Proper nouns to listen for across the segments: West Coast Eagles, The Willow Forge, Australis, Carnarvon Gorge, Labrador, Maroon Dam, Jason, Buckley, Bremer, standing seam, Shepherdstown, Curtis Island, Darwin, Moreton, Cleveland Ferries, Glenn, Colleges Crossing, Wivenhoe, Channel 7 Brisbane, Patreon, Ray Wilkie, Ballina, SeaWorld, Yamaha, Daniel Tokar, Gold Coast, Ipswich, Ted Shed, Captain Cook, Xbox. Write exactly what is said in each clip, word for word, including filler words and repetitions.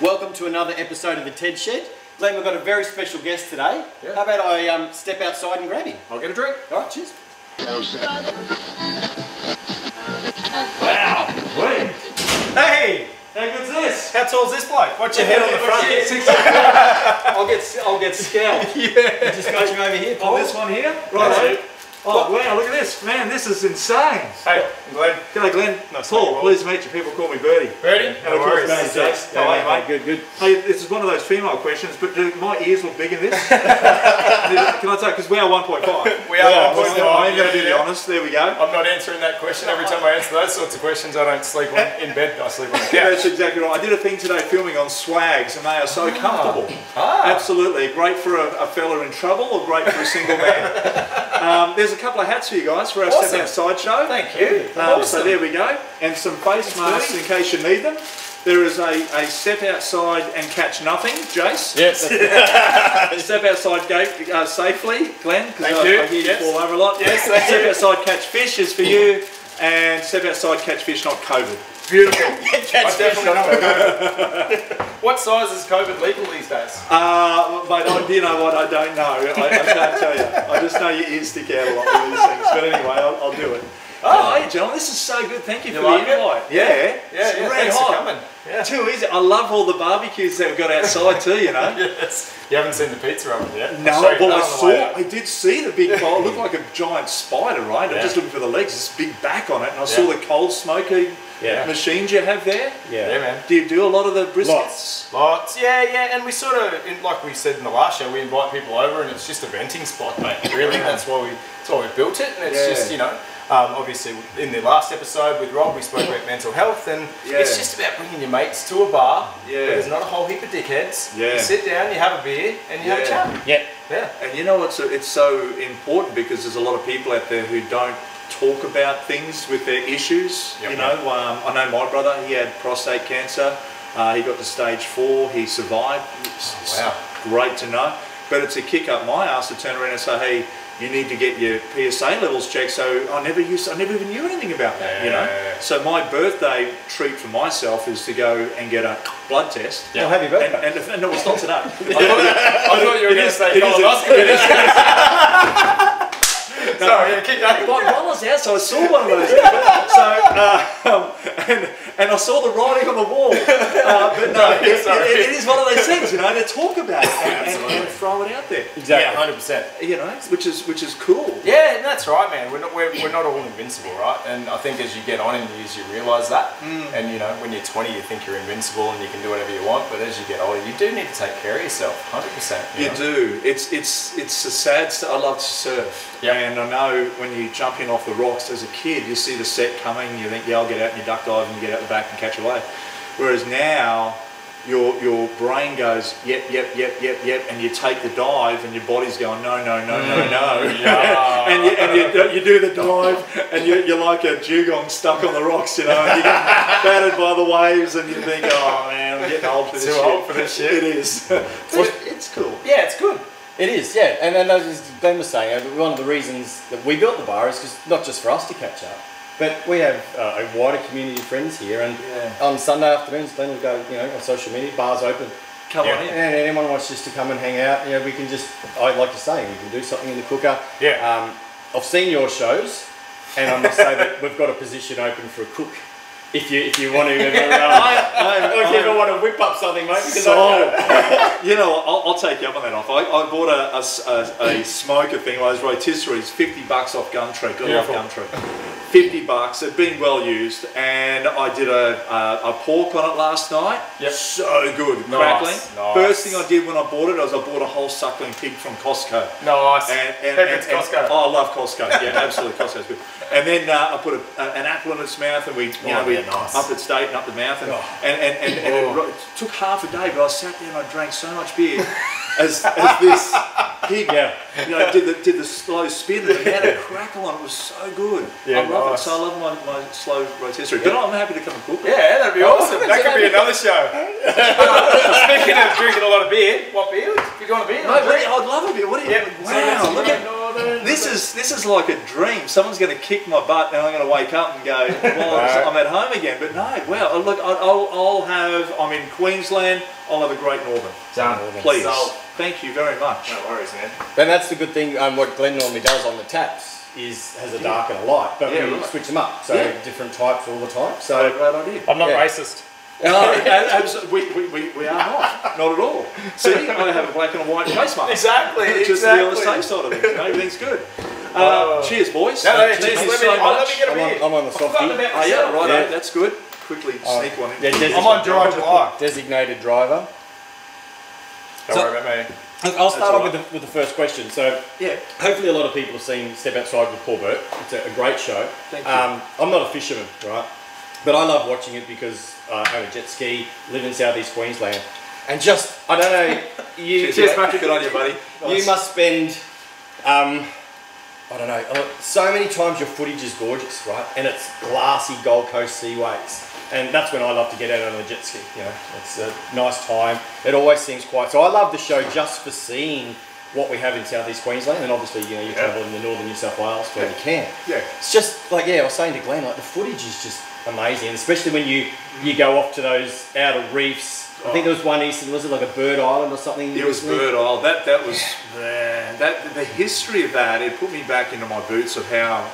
Welcome to another episode of the Ted Shed. Glenn, we've got a very special guest today. Yeah. How about I um, step outside and grab him? I'll get a drink. All right, cheers. Wow! Wait. Hey! How good's this? How tall's this bloke? Watch your head on the front. I'll get I'll get scalped. Yeah. You just got you over here. Paul. Oh, this one here. Right. Oh wow, look at this. Man, this is insane. Hey, I'm Glenn. G'day Glenn. Nice Paul, pleased to meet you. People call me Birdie. Birdie? No worries. Nice. How are you, mate? Good, good. Hey, this is one of those female questions, but do my ears look big in this? Can I say, because we are one point five. We are one point five. I am going to be honest. There we go. I'm not answering that question. Every time I answer those sorts of questions, I don't sleep on, in bed. I sleep on the couch. Yeah, that's exactly right. I did a thing today filming on swags, and they are so comfortable. Ah. Absolutely. Great for a, a fella in trouble, or great for a single man. Um, there's a couple of hats for you guys for our awesome. Step Outside show. Thank you. Um, awesome. So there we go. And some face That's masks funny. In case you need them. There is a, a Step Outside and Catch Nothing, Jace. Yes. Step Outside gate, uh, Safely, Glenn, because I, I hear yes. you fall over a lot. Yes. Step Outside Catch Fish is for you. And Step Outside Catch Fish, not COVID. Beautiful. Catch Fish, not COVID. What size is COVID legal these days? Uh, mate, I, you know what, I don't know. I, I can't tell you. I just know your ears stick out a lot with these things. But anyway, I'll, I'll do it. Oh, hey, John, this is so good. Thank you, you for like the invite. It? Yeah, yeah, yeah, yeah. Thanks hot. For coming. Yeah. Too easy. I love all the barbecues that we've got outside too. You know. Yes. You haven't seen the pizza oven yet. No, but well, I saw. I did see the big bowl. It looked like a giant spider, right? Yeah. I'm just looking for the legs. This big back on it, and I yeah. saw the cold smoking yeah. machines you have there. Yeah. yeah, man. Do you do a lot of the briskets? Lots. Lots. Yeah, yeah. And we sort of, like we said in the last show, we invite people over, and it's just a venting spot, mate. Really, that's why we, that's why we built it, and it's yeah. just, you know. Um, obviously, in the last episode with Rob, we spoke about mental health, and yeah. it's just about bringing your mates to a bar. Yeah. Where there's not a whole heap of dickheads. Yeah. You sit down, you have a beer, and you yeah. have a chat. Yeah. Yeah. And you know what's it's so important because there's a lot of people out there who don't talk about things with their issues. Yep. You know, um, I know my brother. He had prostate cancer. Uh, he got to stage four. He survived. It's oh, wow. Great to know. But it's a kick up my ass to turn around and say, hey. You need to get your P S A levels checked. So I never used, I never even knew anything about that, yeah, you know. Yeah, yeah. So my birthday treat for myself is to go and get a blood test. Yeah. Oh, happy birthday! And, and, and no, it's not today. I thought you were going to say colonoscopy. No, sorry, yeah, keep going. While I was out, so I saw one of those. So, uh, um, and, and I saw the writing on the wall. Uh, but no, no it, it, it is one of those things, you know, to talk about it and, and, and throw it out there. Exactly, yeah, one hundred percent. You know, which is which is cool. Yeah, that's right, man. We're not we're, we're not all invincible, right? And I think as you get on in years, you realise that. Mm. And you know, when you're twenty, you think you're invincible and you can do whatever you want. But as you get older, you do need to take care of yourself, one hundred percent. You, you know? do. It's it's it's a sad stuff. I love to surf. Yeah. And I know when you jump in off the rocks as a kid, you see the set coming, you think, yeah, I'll get out, and you duck dive, and you get out the back and catch a wave. Whereas now, your your brain goes, yep, yep, yep, yep, yep, and you take the dive, and your body's going, no, no, no, no, no. and you, and you, you do the dive, and you, you're like a dugong stuck on the rocks, you know, and you get battered by the waves, and you think, oh, man, I'm getting old for this shit. Too old for this shit. It is. But it, it's cool. Yeah, it's good. It is, yeah, and, and as Ben was saying, one of the reasons that we built the bar is because not just for us to catch up, but we have uh, a wider community of friends here, and yeah. on Sunday afternoons, Ben will go, you know, on social media, bar's open, come yeah. on in, and anyone wants just to come and hang out, you know, we can just, I like to say, we can do something in the cooker. Yeah. Um, I've seen your shows, and I must say that we've got a position open for a cook. If you if you want to, if you ever want to whip up something, mate. So, know. You know, I'll, I'll take you up on that off. I, I bought a, a, a, a smoker thing. Well, those rotisseries, fifty bucks off Gumtree. Got off Gumtree. Fifty bucks. It's been well used, and I did a a, a pork on it last night. Yep. So good, crackling. Nice, nice. First thing I did when I bought it was I bought a whole suckling pig from Costco. Nice. And, and, and, and Costco. And, oh, I love Costco. Yeah, absolutely. Costco's good. And then uh, I put a, a, an apple in its mouth, and we you oh, know we. Nice. Up its date and up the mouth, and, oh. and, and, and, and it, it took half a day, but I sat there and I drank so much beer as, as this pig yeah. you know, did, the, did the slow spin, and the amount of crackle on it was so good. Yeah, I love nice. It, so I love my, my slow rotisserie, but yeah. I'm happy to come and cook. Yeah, that'd be awesome. awesome. That could be another show. Speaking of drinking a lot of beer, what beer? You got a beer? No, I'd love a beer. What do you? Yep. Wow, so look at This is this is like a dream. Someone's going to kick my butt, and I'm going to wake up and go, well, right. I'm at home again. But no, well, look, I'll, I'll have. I'm in Queensland. I'll have a Great Northern. Done, please. So, thank you very much. No worries, man. But that's the good thing. Um, what Glenn normally does on the taps is has a dark and a light, but yeah, we right. switch them up. So yeah. different types all the time. So great right idea. I'm not yeah. racist. No, absolutely, we, we, we are not. Not at all. See, I have a black and a white face mask. Exactly, just exactly. the other safe side of things. Everything's good. Uh, uh, cheers, boys. No, no, cheers. Let, so me, much. let me get a beer. I'm on, I'm on the softie. Oh, yeah, right, yeah. that's good. Quickly oh. sneak one in. Yeah, I'm on dry July. Designated driver. Don't so, worry about me. I'll start off right. with, the, with the first question. So, yeah, hopefully a lot of people have seen Step Outside with Paul Burt. It's a, a great show. Thank you. Um, I'm not a fisherman, right? But I love watching it because uh, I own a jet ski, live in southeast Queensland, and just, I don't know, you... Cheers, Patrick, good on you, buddy. Nice. You must spend, um, I don't know, so many times your footage is gorgeous, right? And it's glassy Gold Coast seaways. And that's when I love to get out on the jet ski, you know, it's a nice time. It always seems quiet. So I love the show just for seeing what we have in southeast Queensland, and obviously, you know, you yeah. travel in the northern New South Wales where yeah. you can. Yeah. It's just, like, yeah, I was saying to Glenn, like, the footage is just amazing, and especially when you you go off to those outer reefs. I think there was one eastern, was it like a Bird Island or something? It was Bird Island. That that was yeah. that the history of that. It put me back into my boots of how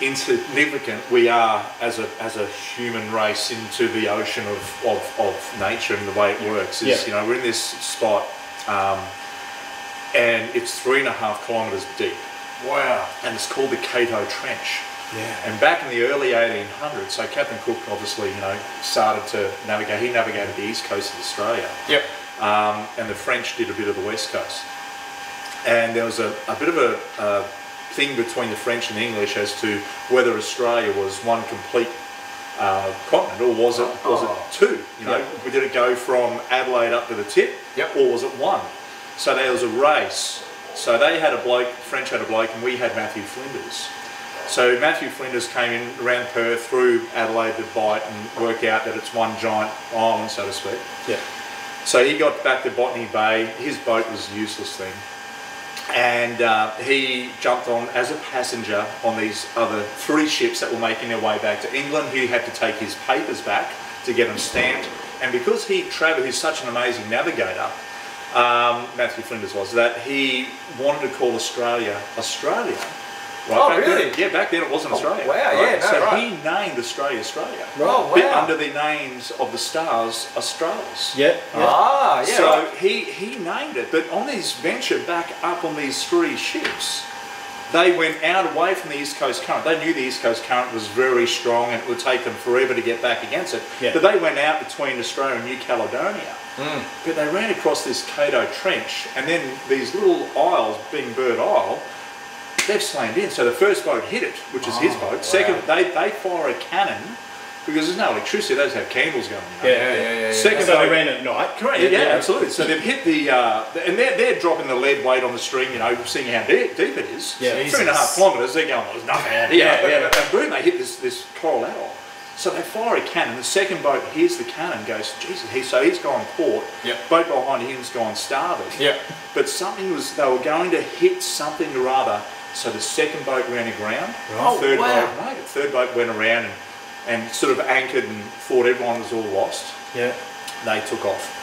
insignificant we are as a as a human race into the ocean of of, of nature and the way it works. Is yeah. you know, we're in this spot, um, and it's three and a half kilometres deep. Wow! And it's called the Cato Trench. Yeah. And back in the early eighteen hundreds, so Captain Cook obviously, you know, started to navigate. He navigated the east coast of Australia. Yep. Um, and the French did a bit of the west coast. And there was a, a bit of a, a thing between the French and the English as to whether Australia was one complete uh, continent or was it was it two? You know, yep. did it go from Adelaide up to the tip? Yep. Or was it one? So there was a race. So they had a bloke. French had a bloke, and we had Matthew Flinders. So Matthew Flinders came in around Perth through Adelaide to bite and work out that it's one giant island, so to speak. Yeah. So he got back to Botany Bay. His boat was a useless thing, and uh, he jumped on as a passenger on these other three ships that were making their way back to England. He had to take his papers back to get them stamped, and because he travelled, he's such an amazing navigator. Um, Matthew Flinders was that he wanted to call Australia Australia. Right, oh really? Then, yeah, back then it wasn't oh, Australia. Wow, right? yeah, no, So right. he named Australia Australia. Oh, wow. Bit under the names of the stars, Australis. Yeah. Right? Ah, yeah. So right. he, he named it. But on his venture back up on these three ships, they went out away from the East Coast Current. They knew the East Coast Current was very strong and it would take them forever to get back against it. Yeah. But they went out between Australia and New Caledonia. Mm. But they ran across this Cato Trench, and then these little isles, being Bird Isle, they've slammed in. So the first boat hit it, which is oh, his boat. Second, wow. they, they fire a cannon because there's no electricity. They just have candles going. You know? yeah, yeah, yeah, yeah. Second, so boat, they ran at night. Correct. Yeah, yeah, yeah, absolutely. So they've hit the, uh, and they're, they're dropping the lead weight on the string, you know, seeing how deep, deep it is. Yeah, three and a half kilometres. They're going, well, there's nothing out here. Yeah, yeah, yeah. And boom, they hit this this coral atoll. So they fire a cannon. The second boat hears the cannon, goes, Jesus, he, so he's gone port. Yep. Boat behind him's gone starboard. Yep. But something was, they were going to hit something or other. So the second boat ran aground. Right. Third oh, wow. boat made it. Third boat went around and, and sort of anchored and thought everyone was all lost. Yeah. They took off.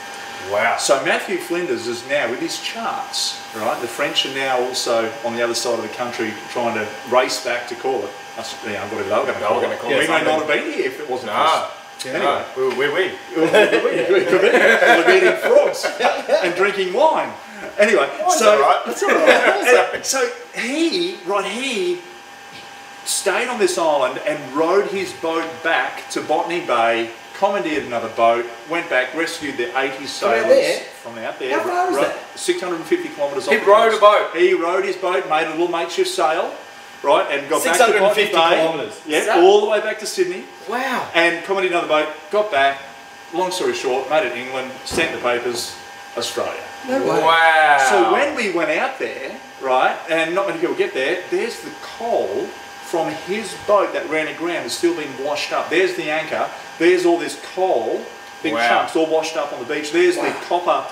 Wow. So Matthew Flinders is now with his charts, right? The French are now also on the other side of the country trying to race back to call it. You know, whatever they were going to call, it. call yeah, it. We may not have been here if it wasn't nah. us. Yeah. Anyway, no. we we we we would be eating frogs and drinking wine. Anyway, oh, so right. that's all right. And, so he, right, he stayed on this island and rowed his boat back to Botany Bay. Commandeered another boat, went back, rescued the eighty sailors from out there. How far is that? six hundred fifty kilometres off the coast. He rowed a boat. He rowed his boat, made a little makeshift sail, right, and got back to Botany Bay. six hundred fifty kilometres. Yeah, all the way back to Sydney. Wow. And commandeered another boat, got back, long story short, made it England, sent the papers, Australia. No way. Wow. So when we went out there, right, and not many people get there, there's the coal from his boat that ran aground is still being washed up. There's the anchor. There's all this coal, big wow. chunks all washed up on the beach. There's wow. the copper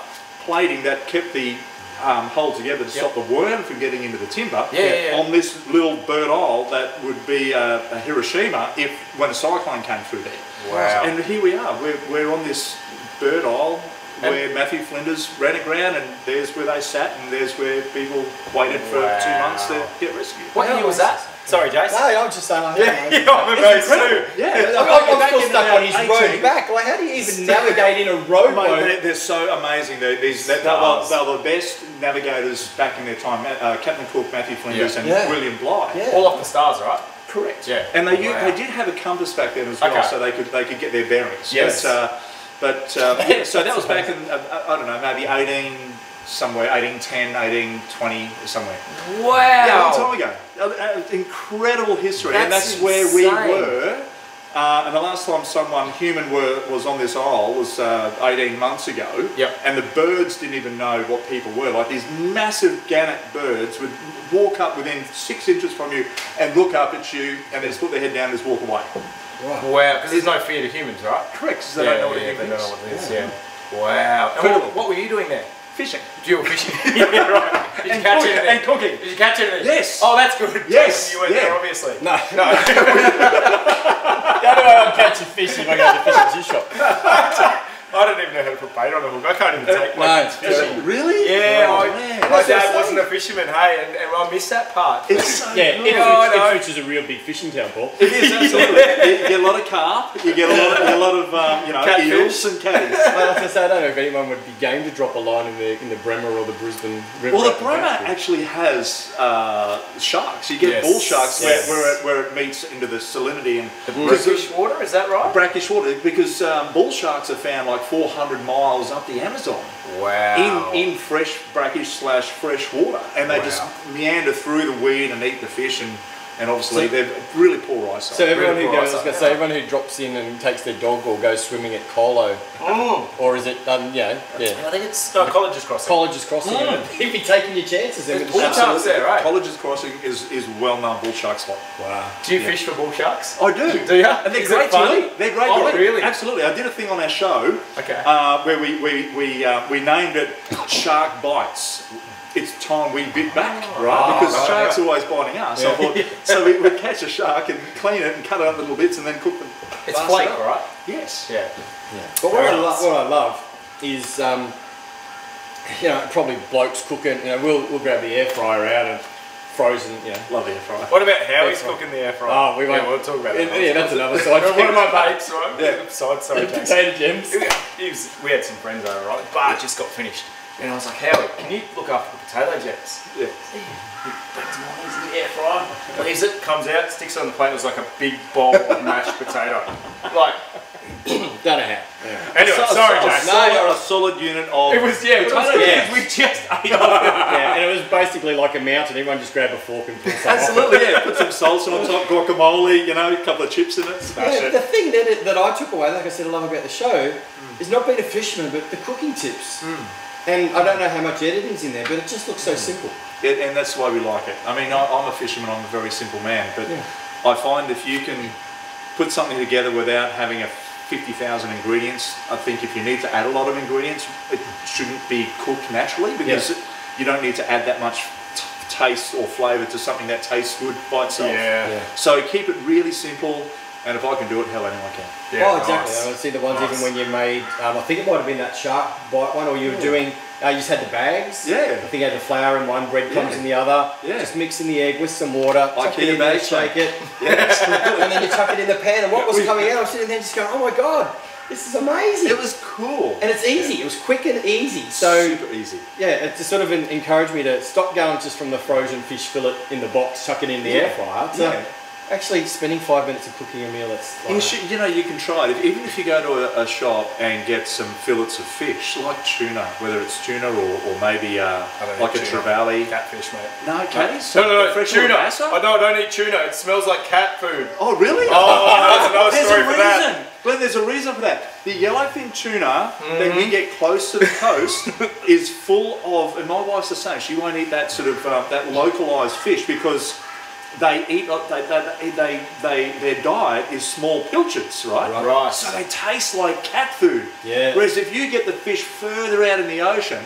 plating that kept the um, hold together to yep. stop the worm from getting into the timber yeah, yeah, yeah. on this little Bird Isle that would be a, a Hiroshima if when a cyclone came through there. Wow. And here we are, we're, we're on this Bird Isle and where Matthew Flinders ran aground, and there's where they sat, and there's where people waited for wow. two months to get rescued. What year was that? Sorry, Jason. No, I was just saying. I yeah, yeah, I'm amazed too. Yeah, I'm, I'm, I'm still stuck on his road back. Like, how do you even navigate in a road? Mate, they're, they're so amazing. They're, these, they're, they're, they're the best navigators back in their time. Uh, Captain Cook, Matthew Flinders, yeah. and yeah. William Bligh. Yeah. All off the stars, right? Correct. Yeah. And they wow. they did have a compass back then as well, okay. so they could they could get their bearings. Yes. But, uh, but um, yeah, so that was back in uh, I don't know, maybe eighteen. Somewhere, eighteen ten, eighteen twenty, somewhere. Wow! Yeah, a long time ago. Incredible history, that's and that's insane. Where we were. Uh, and the last time someone human were was on this isle was uh, eighteen months ago. Yep. And the birds didn't even know what people were. Like these massive gannet birds would walk up within six inches from you and look up at you, and they just put their head down and just walk away. Wow! Wow! Because there's no fear to humans, right? Correct. Because they yeah, don't know what yeah, they don't know what it is. Yeah. yeah. Wow! And what, what were you doing there? Fishing. You were fishing. yeah, right. Did you and catch cook, anything? And cooking. Did you catch anything? Yes. Oh, that's good. Yes. You weren't yeah. there, obviously. No. No. How do I catch a fish if I go to the fish and chip shop? I don't even know how to put bait on a hook. I can't even take one. No, fishing. Really? Yeah. Oh, I, my dad wasn't a fisherman, hey, and, and I missed that part. It's so yeah, good. Yeah, Ipswich is a real big fishing town, Paul. It is, absolutely. yeah. You get a lot of carp, you get a lot of, a lot of um, you know, Cat eels fish. And catties. Well, I, say, I don't know if anyone would be game to drop a line in the, in the Bremer or the Brisbane River. Well, the Bremer actually has uh, sharks. You get yes. bull sharks yes. where, where, it, where it meets into the salinity. And the brackish water, is that right? Brackish water, because um, bull sharks are found like four hundred miles up the Amazon. Wow. In, in fresh, brackish slash fresh water. And they wow. just meander through the weed and eat the fish, and, and obviously so, they're really poor eyesight. So everyone really who goes, I was going to say, everyone who drops in and takes their dog or goes swimming at Colo, oh. or is it, um, you know, yeah. I think it's no, Colleges Crossing. Colleges Crossing. Mm. You'd be taking your chances. There's bull sharks there, right? Colleges Crossing is, is well-known bull shark spot. Wow. Do you yeah. fish for bull sharks? I do. Do you? And they're is great to eat. They're great oh, to eat. Really? Absolutely. I did a thing on our show okay. uh, where we, we, we, uh, we named it Shark Bites. It's time we bit back, right? Because oh, sharks are always biting us. Yeah. So, I thought, so we would catch a shark and clean it and cut it up little bits and then cook them. It's flake, it right? Yes. Yeah. yeah. But what I, lo what I love is, um, you know, probably blokes cooking. You know, we'll we'll grab the air fryer out and frozen. You know, love the air fryer. What about how he's cooking the air fryer? Oh, we won't. Yeah, we'll talk about it. Yeah, yeah, that's another side. One of my babes, right? Yeah. Side, sorry. Potato gems. We had some friends over, right? The bar yeah. just got finished. And I was like, Howie, can you look after the potato jets? Yeah. He brings them on into the air fryer, leaves it, comes out, sticks it on the plate. It was like a big bowl of mashed potato. Like, don't know how. Yeah. Anyway, so, sorry, so, James. No, you're a solid unit of. It was, yeah, it was, yeah. we just ate off it. Yeah, and it was basically like a mountain. Everyone just grabbed a fork and put some absolutely, off. yeah. Put some salsa on top, guacamole, you know, a couple of chips in it. Smash yeah, it. The thing that, it, that I took away, like I said, I love about the show, mm. is not being a fisherman, but the cooking tips. Mm. And I don't know how much editing's in there, but it just looks so simple. Yeah, and that's why we like it. I mean, I, I'm a fisherman, I'm a very simple man, but yeah. I find if you can put something together without having a fifty thousand ingredients, I think if you need to add a lot of ingredients, it shouldn't be cooked naturally, because yeah. you don't need to add that much t taste or flavour to something that tastes good by itself. Yeah. Yeah. So keep it really simple. And if I can do it, hell, anyone can. Yeah, oh, exactly. Nice. I see the ones nice. Even when you made, um, I think it might have been that shark bite one, or you were yeah. doing, uh, you just had the bags. Yeah. I think you had the flour in one, breadcrumbs yeah. in the other. Yeah. Just mixing the egg with some water, tuck it in there, shake it, yeah. and then you tuck it in the pan. And what was coming out, I was sitting there just going, oh my God, this is amazing. It was cool. And it's easy. Yeah. It was quick and easy. So super easy. Yeah, it just sort of encouraged me to stop going just from the frozen fish fillet in the box, chuck it in the yeah. air fryer. So, yeah. Actually, spending five minutes of cooking a meal, that's like... You know, you can try it. Even if you go to a, a shop and get some fillets of fish, like tuna, whether it's tuna or, or maybe uh, like a trevally. Catfish, mate. No, catfish. No, no, no, fresh tuna. I know I don't eat tuna. It smells like cat food. Oh, really? Oh, that's another story for that. Glenn, there's a reason for that. The yellowfin tuna mm. that you get close to the coast is full of... And my wife's the same. She won't eat that sort of... Uh, that localised fish because... They eat. They, they, they, they, their diet is small pilchards, right? Right. Right. So they taste like cat food. Yeah. Whereas if you get the fish further out in the ocean,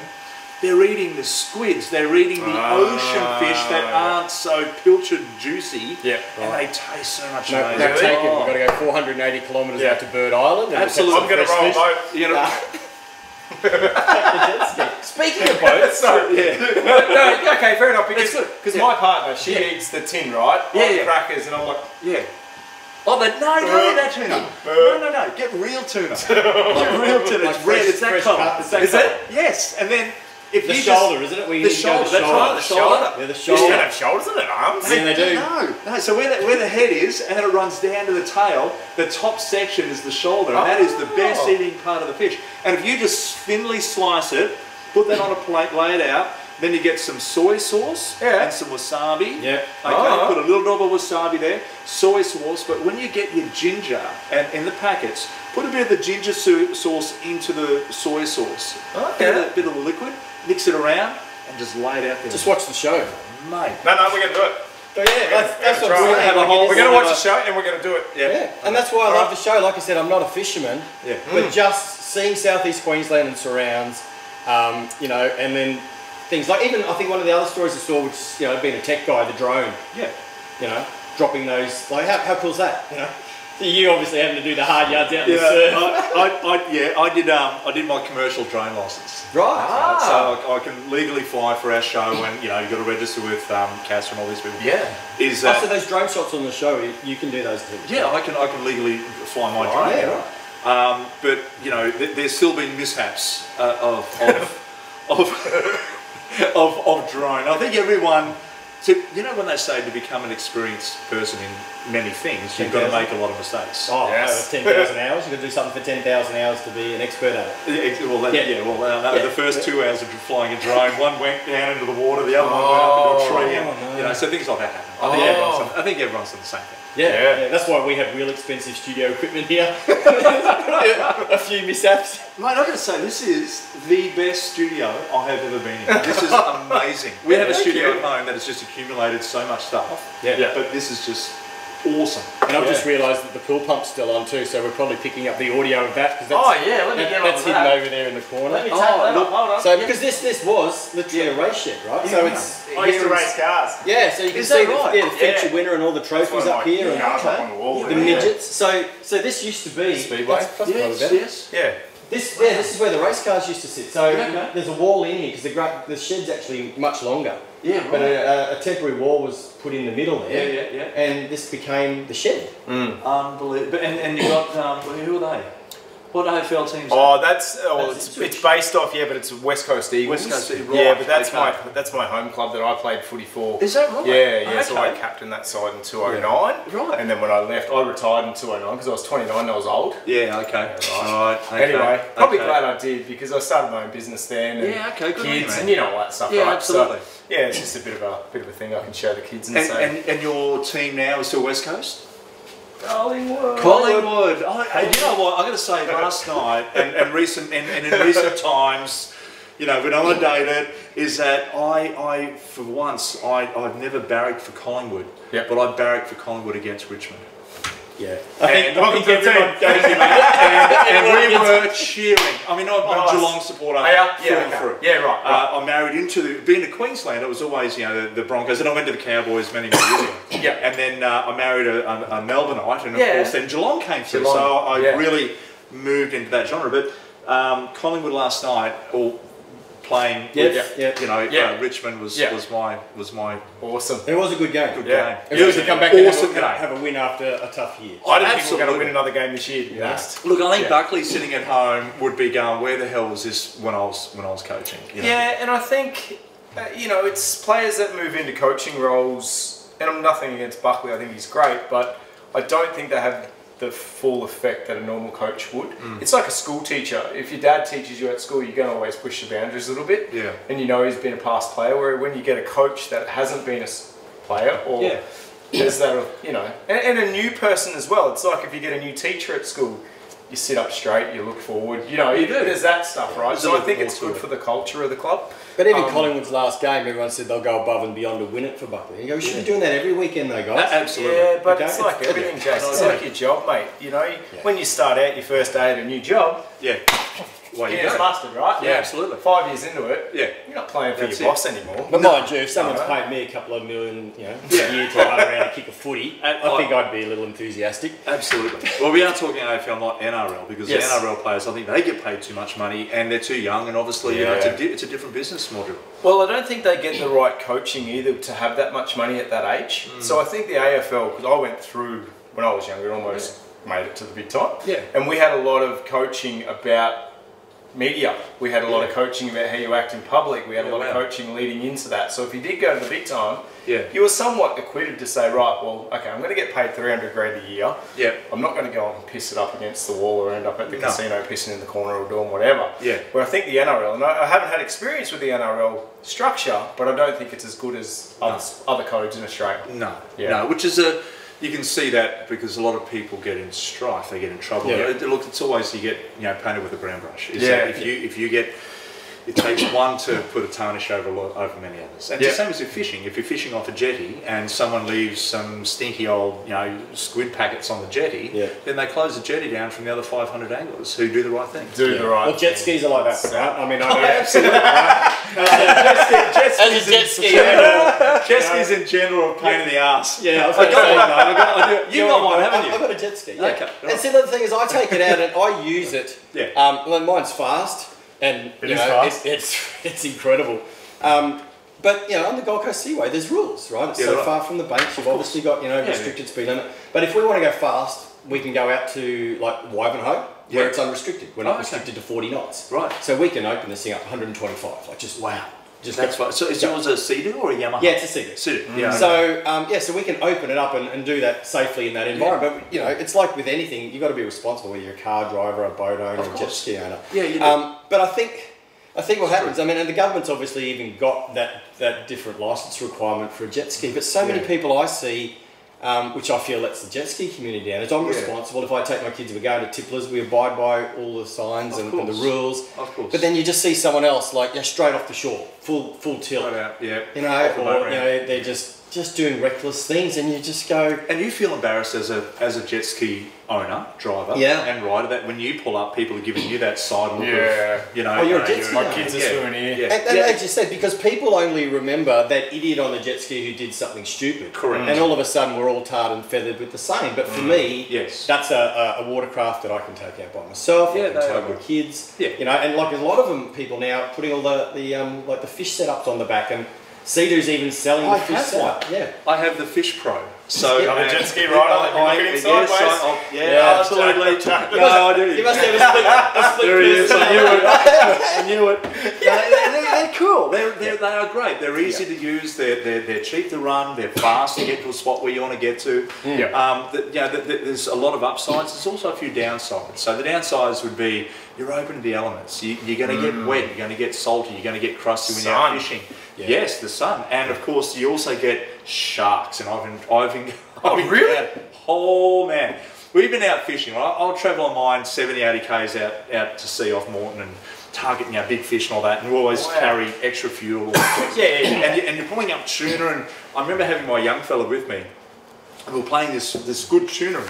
they're eating the squids, they're eating the ah, ocean fish that aren't so pilchard juicy, yeah, right. and they taste so much no, amazing. No, take it. We've got to go four hundred eighty kilometres yeah. out to Bird Island. Absolutely. I'm going to roll a boat. You know. Speaking of boats, so, yeah. no, okay, fair enough, because yeah. my partner, she yeah. eats the tin, right? Yeah, yeah. crackers, and I'm like, yeah. Oh, but no, no, no, that tuna. No, no, no, get real tuna. Get real tuna. It's red, it's that colour. Is that? Yes, and then if the you shoulder, just, isn't it? We the shoulder, that's right, the shoulder. Yeah, the shoulder. You just don't have shoulders, isn't it? Arms? Yeah, they do. No, no. So where the, where the head is, and then it runs down to the tail, the top section is the shoulder, and oh. that is the best eating part of the fish. And if you just thinly slice it, put that on a plate, lay it out, then you get some soy sauce yeah. and some wasabi. Yeah. Okay, oh. put a little drop of wasabi there, soy sauce, but when you get your ginger and in the packets, put a bit of the ginger sauce into the soy sauce. Oh, yeah. Get a bit of the liquid, mix it around, and just lay it out there. Just watch the show. Mate. No, no, we're going to do it. So yeah, that's, that's what we're going to have a whole. We're going to watch the show and we're going to do it. Yeah, yeah. and that's why I love the show. Like I said, I'm not a fisherman, yeah. but mm. just seeing Southeast Queensland and surrounds, um, you know, and then things like even I think one of the other stories I saw, which you know, being a tech guy, the drone. Yeah, you know, dropping those. Like how how cool is that? You know. So you obviously having to do the hard yards out in yeah, the surf. I, I, I, yeah, I did. Um, I did my commercial drone license. Right. right. Ah. So I, I can legally fly for our show, and you know you've got to register with um, C A S and all these people. Yeah. Is uh, oh, so those drone shots on the show, you can do those too. Yeah, I can. I can legally fly my right, drone. Yeah. Right. Um, but you know, th there's still been mishaps uh, of of of, of of drone. I think everyone. So, you know when they say to become an experienced person in many things, you've got to make a lot of mistakes. Oh, yes. no, ten thousand hours. You've got to do something for ten thousand hours to be an expert at it. Yeah, well, that, yeah. yeah, well uh, that yeah. was the first two hours of flying a drone, one went down into the water, the other oh, one went up into a tree. And, oh, no. you know, so things like that happen. I think, oh. everyone's, I think everyone's done the same thing. Yeah, yeah. yeah, that's why we have real expensive studio equipment here. A few mishaps. Mate, I've got to say, this is the best studio I have ever been in. This is amazing. We have a studio at home that has just accumulated so much stuff, yeah. yeah. but this is just awesome. And I've yeah. just realised that the pool pump's still on too, so we're probably picking up the audio of that. That's, oh yeah, let me that, get That's hidden that. over there in the corner. Let me take oh, that look, hold on. So because this this was literally yeah. a race shed, right? Yeah. So it's I used to race cars. Yeah, so you can Is see right? the, yeah, the feature yeah. winner and all the trophies up like here and on the, wall yeah. the midgets. So so this used to be speedway. Yes, yes, yeah. This yeah, this is where the race cars used to sit. So yeah, okay. there's a wall in here because the the shed's actually much longer. Yeah, right. But a, a temporary wall was put in the middle there. Yeah, yeah, yeah. And this became the shed. Mm. Unbelievable. And and you got um, who are they? What A F L teams? Oh, that's oh, that's it's, it's based off yeah, but it's West Coast Eagles. West Coast Eagles. Yeah, but that's okay. my that's my home club that I played footy for. Is that right? Yeah, yeah. Okay. So I captained that side in two oh nine. Yeah. Right. And then when I left, I retired in two oh nine because I was twenty-nine and I was old. Yeah. Okay. Yeah, right. All right. Okay. Anyway, probably okay. glad I did because I started my own business then. And yeah. Okay. Good kids on you, and you know all that stuff. Yeah. Right? Absolutely. So, yeah, it's just a bit of a bit of a thing I can show the kids and, and say. And, and your team now is still West Coast. Collingwood. Collingwood. Oh, and you know what? I'm going to say last night and, and recent and, and in recent times, you know, when I'm a dated, is that I, I for once, I, I've never barracked for Collingwood, yep. but I barracked for Collingwood against Richmond. Yeah. I and, think, welcome I think to the team. Goes in, and, and we were cheering. I mean, I'm a nice. Geelong supporter. Yeah, yeah, okay. through. yeah right. right. Uh, I married into, the, being a Queensland, it was always, you know, the, the Broncos, and I went to the Cowboys many years ago. yeah. And then uh, I married a, a, a Melbourneite, and of yeah. course then Geelong came through, Geelong. so I yeah. really moved into that genre. But um, Collingwood last night, or playing, yes, with, yeah, you know, yeah. uh, Richmond was yeah. was my was my awesome. It was a good game. Good yeah. game. It, it was to come back awesome and have, have a win after a tough year. So I don't think we're going to win another game this year. Yeah. Next. Look, I think yeah. Buckley sitting at home would be going, "Where the hell was this when I was when I was coaching?" You know? Yeah, and I think uh, you know it's players that move into coaching roles, and I'm nothing against Buckley. I think he's great, but I don't think they have the full effect that a normal coach would. Mm. It's like a school teacher. If your dad teaches you at school, you're going to always push the boundaries a little bit. Yeah. And you know he's been a past player, where when you get a coach that hasn't been a player or yeah. there's that, you know, and, and a new person as well. It's like if you get a new teacher at school, you sit up straight, you look forward, you know, you do. There's that stuff, yeah, right? So I think it's good for the culture of the club. But even um, Collingwood's last game, everyone said they'll go above and beyond to win it for Buckley. You go, we should yeah. be doing that every weekend though, guys. Uh, absolutely. Yeah, but okay? it's like it's everything, Jason. It's like your job, mate. You know, yeah. when you start out your first day at a new job, yeah. away yeah, you go. It's busted, right? Yeah, yeah, absolutely. Five years into it, yeah, you're not playing for That's your it. boss anymore. But no, mind you, if someone's no, paid me a couple of million, you know, yeah. a year to run around and kick a footy, I, I think I'd be a little enthusiastic. Absolutely. Well, we are talking A F L, not N R L, because yes. the N R L players, I think they get paid too much money and they're too young, and obviously yeah. you know, it's, a di it's a different business model. Well, I don't think they get the right coaching either to have that much money at that age. Mm. So I think the A F L, because I went through when I was younger, almost yeah. made it to the big time. Yeah. And we had a lot of coaching about media. We had a lot yeah. of coaching about how you act in public. We had yeah, a lot wow. of coaching leading into that. So if you did go to the big time, yeah. you were somewhat acquitted to say, right, well, okay, I'm going to get paid three hundred grand a year. Yeah. I'm not going to go and piss it up against the wall or end up at the no. casino pissing in the corner or doing whatever. Yeah. But I think the N R L, and I haven't had experience with the N R L structure, but I don't think it's as good as no. other, other codes in Australia. No. Yeah. No, which is a... You can see that because a lot of people get in strife, they get in trouble. Yeah. Look, it's always you get you know painted with a brown brush. It's yeah. If you if you get, it takes one to put a tarnish over a lot, over many others. And yeah. it's the same as you're fishing. If you're fishing off a jetty and someone leaves some stinky old you know squid packets on the jetty, yeah. then they close the jetty down from the other five hundred anglers who do the right thing. Do yeah. the right. Well, jet skis are like that. So, I mean, I know oh, absolutely. Right. No, As a jet ski, jet skis in general are a pain in the ass. Yeah, I was I got one. No, I got, I do, you've got one, haven't you? I've got a jet ski. Yeah. Okay. And right. see, the thing is, I take it out and I use it. Yeah. Um, well, mine's fast, and it you know, fast. It, it's it's incredible. Um, but you know, on the Gold Coast Seaway, there's rules, right? It's yeah, so right. far from the banks. You've obviously got you know yeah, restricted yeah. speed limit. But if we want to go fast, we can go out to like Wivenhoe. Yeah. Where it's unrestricted. We're not oh, restricted okay. to forty knots. Right. So we can open this thing up one hundred twenty-five. Like just wow. Just That's right. So is yours a Sea-Doo or a Yamaha? Yeah, it's a Sea-Doo. Sea-Doo. Mm. Yeah, so um, yeah, so we can open it up and, and do that safely in that environment. Yeah. But you know, it's like with anything, you've got to be responsible. Whether you're a car driver, a boat owner, a jet ski owner. Yeah, you do. Um, but I think, I think what it's happens. True. I mean, and the government's obviously even got that that different license requirement for a jet ski. But so many yeah. people I see. Um, which I feel lets the jet ski community down. It's I'm yeah. responsible. If I take my kids, we go to tipplers, we abide by all the signs and, and the rules. Of course. But then you just see someone else, like yeah, straight off the shore, full full tilt. Right out, yeah. You know, or, you know, they're just just doing reckless things, and you just go. And you feel embarrassed as a as a jet ski owner, driver, yeah. and rider that when you pull up, people are giving you that side look. Yeah. Of, you know, oh, you're a jet ski. My kids are swimming here. Yeah. And, and yeah. as you said, because people only remember that idiot on the jet ski who did something stupid. Correct. And all of a sudden, we're all tarred and feathered with the same. But for mm. me, yes, that's a, a watercraft that I can take out by myself. Yeah, I can take my kids. Yeah. You know, and like a lot of them, people now putting all the the um like the fish setups on the back and. Sea-Doo's even selling I the fish setup. Yeah, I have the Fish Pro. So yeah. I'm a jet ski rider. I look at him sideways. Yes, yeah, yeah, absolutely. Jack, Jack, no, I do. You must have a split. There he is. I knew it. I knew it. Yeah. No, they're, they're, they're cool. They're, they're, yeah. They are great. They're easy yeah. to use. They're, they're they're cheap to run. They're fast to get to a spot where you want to get to. Yeah. Um. The, you know, the, the, there's a lot of upsides. There's also a few downsides. So the downsides would be you're open to the elements. You, you're going to mm. get wet. You're going to get salty. You're going to get crusty when you're out fishing. Yeah. Yes, the sun, and of course you also get sharks. And I've been, I've been, oh I've really? Been out, oh man, we've been out fishing. Right, I'll travel on mine seventy, eighty k's out out to sea off Moreton and targeting our big fish and all that. And we always wow. carry extra fuel. yeah, yeah, yeah. And, and you're pulling up tuna. And I remember having my young fella with me. And we were playing this this good tuna.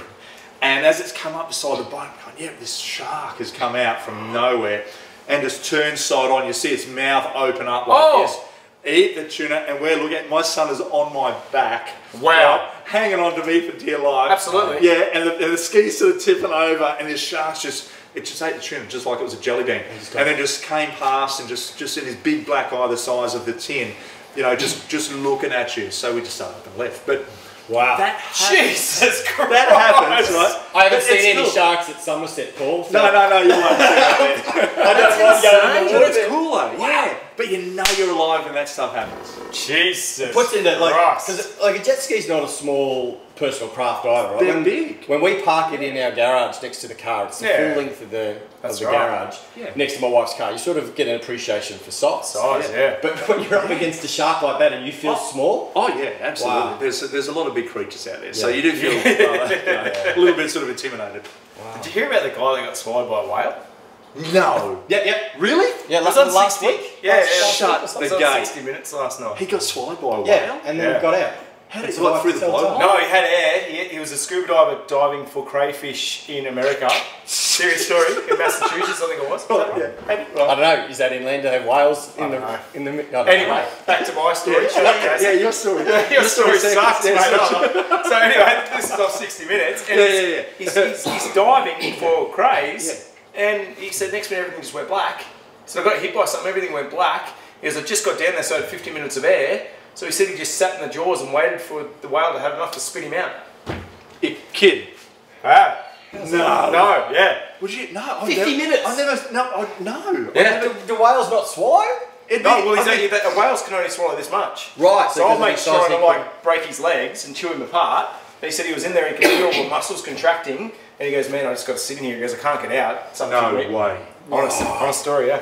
And as it's come up beside the boat, I'm going, yeah, this shark has come out from nowhere and just turned side on. You see its mouth open up like oh. this. Eat the tuna, and we're looking at my son is on my back. Wow. Like, hanging on to me for dear life. Absolutely. Yeah, and the, and the skis sort of tipping over, and this shark's just, it just ate the tuna just like it was a jelly bean. And then just came past and just, just in his big black eye the size of the tin, you know, just, just looking at you. So we just started up and left. But wow. That Jesus Christ. That happens, right? I haven't but seen any cool. sharks at Somerset, Paul. So. No, no, no, you won't see that. I don't want to go in the water. It's cool though, yeah. Wow. But you know you're alive when that stuff happens. Jesus What's in that, like, Christ. Like a jet ski's not a small personal craft either, right? They're when, big. When we park it in our garage next to the car, it's the yeah. full length of the, of the right. garage yeah. next to my wife's car. You sort of get an appreciation for size. Size, yeah. yeah. But when you're up against a shark like that and you feel oh. small. Oh yeah, absolutely. Wow. There's, there's a lot of big creatures out there. Yeah. So you do feel uh, you know, a little bit sort of intimidated. Wow. Did you hear about the guy that got swallowed by a whale? No. Yeah, yeah. Really? Yeah, last, was last week. Yeah, yeah. Shut the gate. sixty minutes last night. He got swallowed by a whale. Yeah, and then yeah. got out. How did he fly through the blow? No, he had air. He, he was a scuba diver diving for crayfish in America. Serious story. In Massachusetts, I think it was. Right, yeah. Right. I don't know. Is that inland? Do they have whales in the know. in the? Anyway, know. back to my story. Yeah, yeah, yeah your story. your, your story sucks, mate. So anyway, this is off sixty minutes, and yeah, yeah, yeah. He's, he's, he's, he's diving for crays, yeah. and he said next minute everything just went black. So I got hit by something. Everything went black. He was like, just got down there, so I had fifty minutes of air. So he said he just sat in the jaws and waited for the whale to have enough to spit him out. You kid. Wow. No. No, yeah. Would you? No. fifty never, minutes. I never, no, I, no. Yeah. I never, do, do whales not swallow? It'd no, be, well, he's only, that, whales can only swallow this much. Right. So I'll make sure I don't like break his legs and chew him apart. But he said he was in there and could feel all the muscles contracting. And he goes, man, I just got to sit in here. He goes, I can't get out. Something no way. way. Honest, oh. honest story, yeah.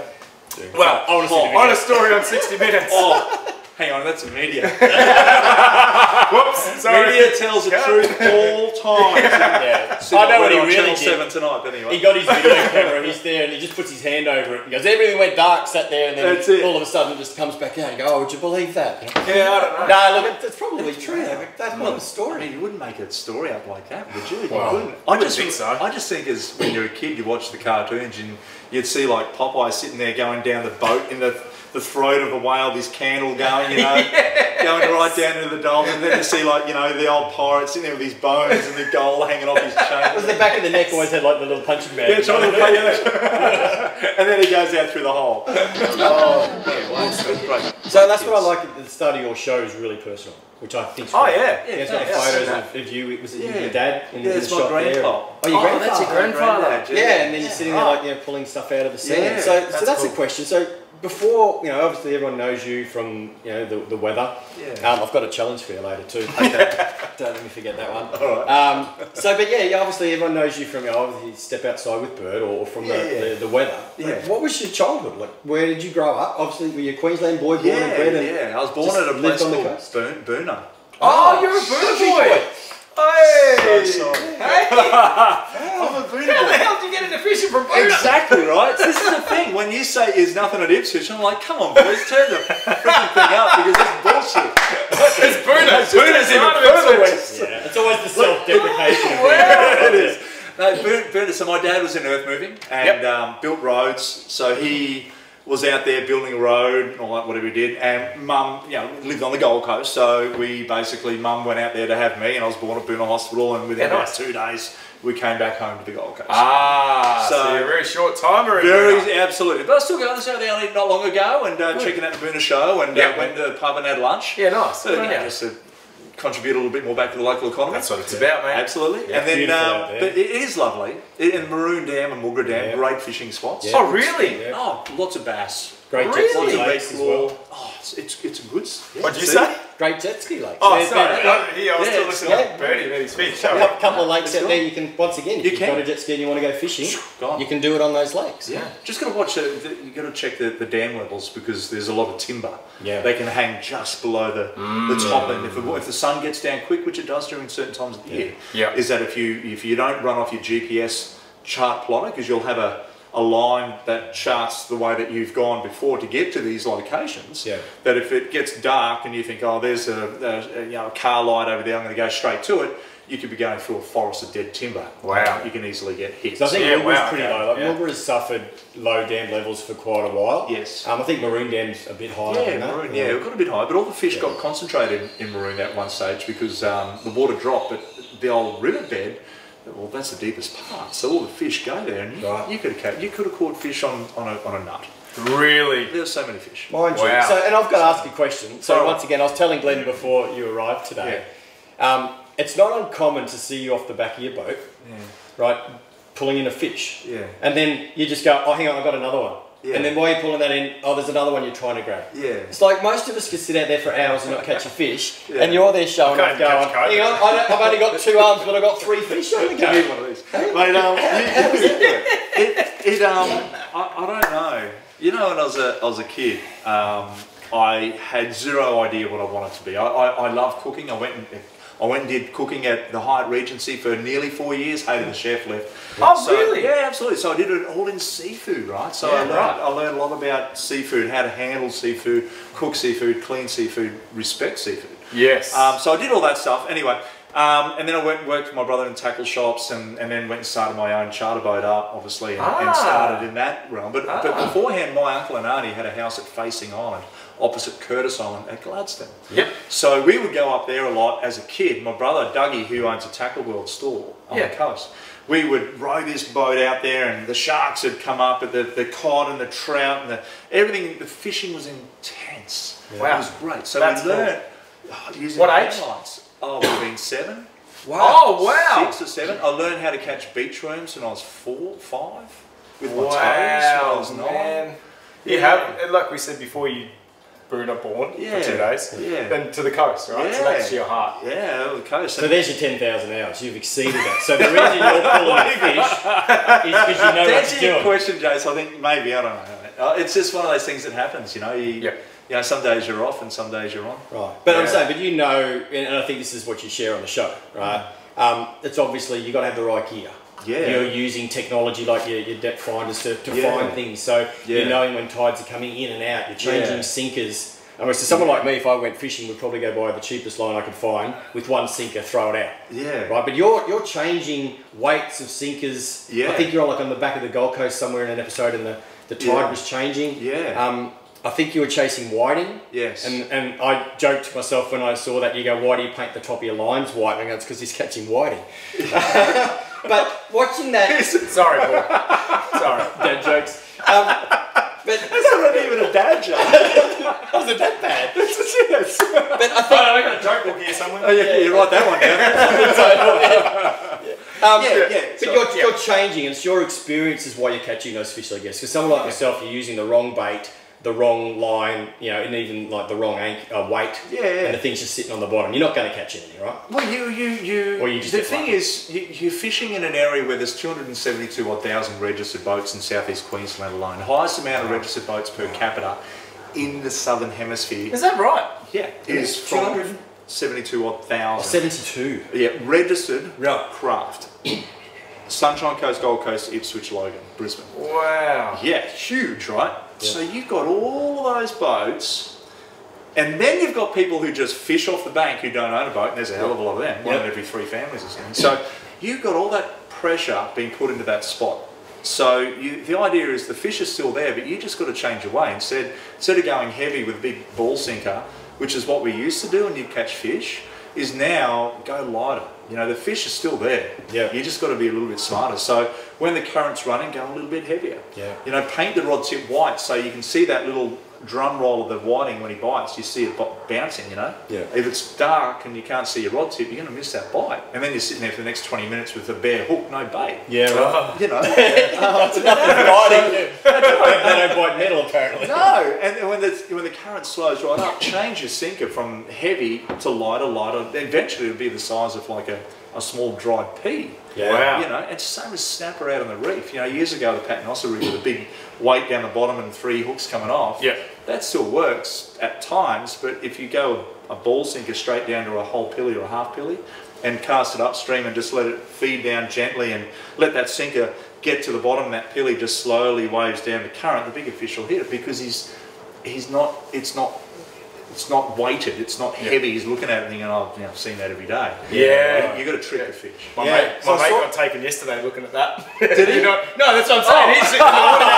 Dude. Well, honest, oh, honest story on sixty minutes. Oh. Hang on, that's a media. Whoops, sorry. Media tells the truth all times. Yeah. So I know what he really did. Tonight, anyway. He got his video camera, he's there, and he just puts his hand over it. He goes, everything went dark, sat there, and then that's all it. of a sudden it just comes back out and go, oh, would you believe that? Yeah, I don't know. No, nah, look, it's probably it's true. Though. That's not a story. You wouldn't make a story up like that, would you? Well, you wouldn't. I, I just think so. I just think as when you're a kid, you watch the cartoons and you'd see like Popeye sitting there going down the boat in the... the throat of a whale, this candle going, you know, yes. going right down into the dome, and then you see like, you know, the old pirate sitting there with his bones and the gold hanging off his chain. Was the back of the neck always had like the little punching bag? Yeah, trying to play it. And then he goes out through the hole. Oh, yeah, well, that's great. So that's what I like at the start of your show is really personal, which I think. Oh yeah, yeah, yeah, yeah, yeah photos of, of you. Was it yeah. your dad? In yeah, the it's shot my grandpa. Oh, your oh, grandfather. That's your grandfather. grandfather. Yeah, and then you're yeah. sitting there like you know pulling stuff out of the sand. Yeah, so, that's so that's cool. a question. So. Before, you know, obviously everyone knows you from, you know, the, the weather. Yeah. Um, I've got a challenge for you later too. Okay. Don't let me forget that one. All right. Um, so, but yeah, obviously everyone knows you from, you know, obviously Step Outside with Bird or from yeah, the, yeah. the the weather. Yeah. Like, what was your childhood? Like, where did you grow up? Obviously, were you a Queensland boy born yeah, and bred? Yeah, yeah. I was born at a place called Burner. Oh, oh, you're a Burner boy. boy. Hey. So sorry. Hey. I'm a Burner boy. How the hell did you get into fishing from Burner? Exactly right. This is the thing. When you say there's nothing at Ipswich, I'm like, come on, boys, turn the freaking thing up because it's bullshit. It's Burner. Burner's even further west. Yeah, it's always the self-deprecation. Well, it is. No, Burner. So my dad was in earth moving and yep. um, built roads. So he was out there building a road, or like whatever he did, and Mum, you know, lived on the Gold Coast, so we basically, Mum went out there to have me, and I was born at Burner Hospital, and within yeah, nice. about two days, we came back home to the Gold Coast. Ah, so, so you're a very short timer in Burner. Very, absolutely. But I still go to the island not long ago, and uh, checking out the Burner show, and yep. uh, went to the pub and had lunch. Yeah, nice. So, yeah, yeah. Just a, contribute a little bit more back to the local economy. That's what it's yeah. about, mate. Absolutely. Yeah, and then, um, but it is lovely. It, and Maroon Dam and Mugger Dam, yeah. great fishing spots. Yeah. Oh, really? Yeah. Oh, lots of bass. Great really? jet ski lakes as well. Oh, it's, it's, it's a good... Yeah, what did you see? say? Great jet ski lakes. Oh, yeah, sorry. Yeah, I was yeah, still listening yeah. to Birdie and his speech. A couple of lakes out there you can, once again, if you you've can. got a jet ski and you want to go fishing, God. you can do it on those lakes. Yeah. yeah. Just got to watch, the, the, you got to check the, the dam levels because there's a lot of timber. Yeah. They can hang just below the, mm. the top end. If, it, if the sun gets down quick, which it does during certain times of the yeah. year, yeah. is that if you, if you don't run off your G P S chart plotter, because you'll have a... a line that charts the way that you've gone before to get to these locations, yeah. that if it gets dark and you think, oh, there's a, a, a you know, a car light over there, I'm going to go straight to it, you could be going through a forest of dead timber. Wow. You can easily get hit. So I think yeah, Wilbur's wow, pretty okay. low. Like yeah. Wilbur has suffered low dam levels for quite a while. Yes. Um, I think Maroon Dam's a bit higher. Yeah, Maroon, that. yeah, it got a bit higher, but all the fish yeah. got concentrated in Maroon at one stage because um, the water dropped, but the old riverbed, well, that's the deepest part, so all the fish go there, and you, right. you could have you could have caught fish on on a, on a nut. Really, there's so many fish. Mind wow. you. So, and I've got to ask you a question. So, so once again, I was telling Glenn before you arrived today, yeah. um, it's not uncommon to see you off the back of your boat, yeah. right, pulling in a fish, yeah, and then you just go, oh, hang on, I've got another one. Yeah. And then while you're pulling that in, oh, there's another one you're trying to grab. Yeah. It's like most of us could sit out there for hours and not catch a fish, yeah. and you're there showing off going, hang on, I I've only got two arms, but I've got three fish on the go. Give me one of these. Mate, um, it, it, um, I, I don't know. You know, when I was a, I was a kid, um, I had zero idea what I wanted to be. I, I, I love cooking. I went and... I went and did cooking at the Hyatt Regency for nearly four years. Hated the chef, left. Oh, so, really? Yeah, absolutely. So I did it all in seafood, right? So yeah, I, learned, right. I learned a lot about seafood, how to handle seafood, cook seafood, clean seafood, respect seafood. Yes. Um, so I did all that stuff anyway. Um, and then I went and worked with my brother in tackle shops, and, and then went and started my own charter boat up, obviously, and, ah. and started in that realm. But, ah. but beforehand, my uncle and auntie had a house at Facing Island, opposite Curtis Island at Gladstone. Yep. So we would go up there a lot as a kid. My brother, Dougie, who owns a Tackle World store on yeah. the coast, we would row this boat out there, and the sharks had come up, and the, the cod and the trout and the, everything, the fishing was intense. Yeah. Wow. It was great. So That's we learned oh, using what age? Lines. Oh, we've been seven. Wow. Oh, wow. Six or seven. I learned how to catch beach worms when I was four, five, with my wow, toes when I was nine. Man. You yeah. have, like we said before, you brewed up born yeah. for two days. Yeah. Then to the coast, right? Yeah. So that's to your heart. Yeah, over the coast. So there's your ten thousand hours. You've exceeded that. So the reason you're pulling fish is because you know what to do. Your question, Jace, I think maybe, I don't know. It's just one of those things that happens, you know. You, yep. You know, some days you're off and some days you're on. Right. But yeah. I'm saying, but you know, and I think this is what you share on the show, right? Mm. Um, it's obviously, you've got to have the right gear. Yeah. You're using technology like your, your depth finders to, to yeah. find things. So yeah. you're knowing when tides are coming in and out, you're changing yeah. sinkers. I mean, so someone like me, if I went fishing, would probably go buy the cheapest line I could find with one sinker, throw it out. Yeah. Right? But you're you're changing weights of sinkers. Yeah. I think you're like on the back of the Gold Coast somewhere in an episode and the, the tide yeah. was changing. Yeah. Um, I think you were chasing whiting. Yes. And and I joked to myself when I saw that, you go, why do you paint the top of your lines white? And I go, it's because he's catching whiting. But watching that... Sorry, boy. Sorry. Dad jokes. Um, but that's not even a dad joke. That was a dad bad. Yes. But I think... Oh, no, I got a joke book here somewhere. Oh, yeah, yeah, you write that one down. Yeah. Um, yeah, yeah, yeah, but so, you're, yeah. you're changing, and it's your experience is why you're catching those fish, I guess. Because someone like myself, you're using the wrong bait, the wrong line, you know, and even like the wrong anchor, uh, weight, yeah, yeah, and the thing's just sitting on the bottom. You're not going to catch anything, right? Well, you, you, you. Or you just the thing is, you, you're fishing in an area where there's two hundred seventy-two odd thousand registered boats in Southeast Queensland alone. Highest amount of registered boats per capita in the Southern Hemisphere. Is that right? Yeah, it is two hundred seventy-two odd thousand. seventy-two. Yeah, registered right. craft. Sunshine Coast, Gold Coast, Ipswich, Logan, Brisbane. Wow. Yeah, huge, right? Yeah. So you've got all those boats, and then you've got people who just fish off the bank who don't own a boat, and there's a hell of a lot of them. One in every three families is in. So you've got all that pressure being put into that spot. So you, the idea is the fish is still there, but you just got to change your way. Instead, instead of going heavy with a big ball sinker, which is what we used to do when you catch fish, is now go lighter. You know, the fish is still there. Yeah. You just got to be a little bit smarter. So when the current's running, go a little bit heavier. Yeah. You know, paint the rod tip white so you can see that little drum roll of the whiting when he bites. You see it bouncing, you know. Yeah. If it's dark and you can't see your rod tip, you're going to miss that bite. And then you're sitting there for the next twenty minutes with a bare hook, no bait. Yeah, right. You know. um, That's enough biting. They don't bite metal, apparently. No. And when the, when the current slows right up, change your sinker from heavy to lighter, lighter. Eventually it'll be the size of like a, a small dried pea. Yeah. Wow. You know, it's the same as snapper out on the reef. You know, years ago the Paternoster rig with a big weight down the bottom and three hooks coming off. Yeah. That still works at times, but if you go a ball sinker straight down to a whole pilly or a half pilly and cast it upstream and just let it feed down gently and let that sinker get to the bottom, that pilly just slowly waves down the current, the bigger fish will hit it because he's he's not it's not It's not weighted, it's not heavy, yeah. he's looking at it and thinking, oh, you know, I've seen that every day. Yeah. You've got to trick yeah. the fish. My yeah. mate, my so mate got taken yesterday looking at that. Did he? You know, no, that's what I'm saying. Oh. He's sitting in the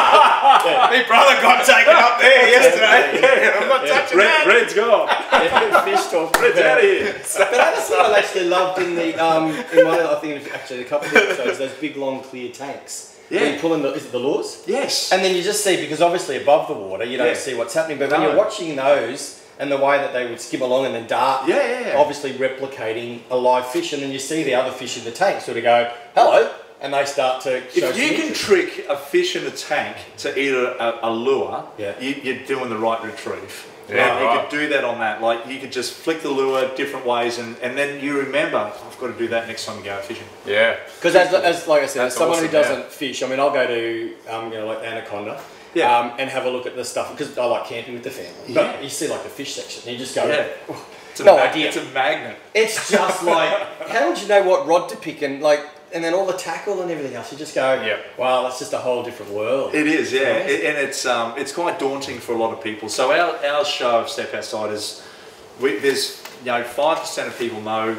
water. My brother got taken up there yesterday. yeah. I'm not yeah. touching Red, that. Red's gone. Yeah, fish talk. Red's out of here. But that's what I actually loved in the, um, in one of the, I think it was actually a couple of episodes, those big long clear tanks. Yeah. When you pull in the, is it the lures? Yes. And then you just see, because obviously above the water, you don't yeah. see what's happening, but when no. you're watching those, and the way that they would skim along and then dart, yeah, yeah, yeah. obviously replicating a live fish, and then you see the other fish in the tank sort of go, hello, and they start to show. If you can interest. trick a fish in a tank to eat a, a, a lure, yeah. you, you're doing the right retrieve. Yeah, right. You could do that on that, like you could just flick the lure different ways and, and then you remember, I've got to do that next time you go fishing. Yeah. Because as, as, like I said, That's as someone awesome, who doesn't yeah. fish, I mean, I'll go to, um, you know, like Anaconda, yeah. Um, and have a look at the stuff, because I like camping with the family. But yeah. you see like the fish section, and you just go, yeah. oh, it's no idea. It's a magnet. It's just like, how would you know what rod to pick, and like, and then all the tackle and everything else, you just go, yeah. wow, that's just a whole different world. It is, yeah, yeah. It, and it's um, it's quite daunting for a lot of people. So our, our show of Step Outside is, we, there's you know, five percent of people know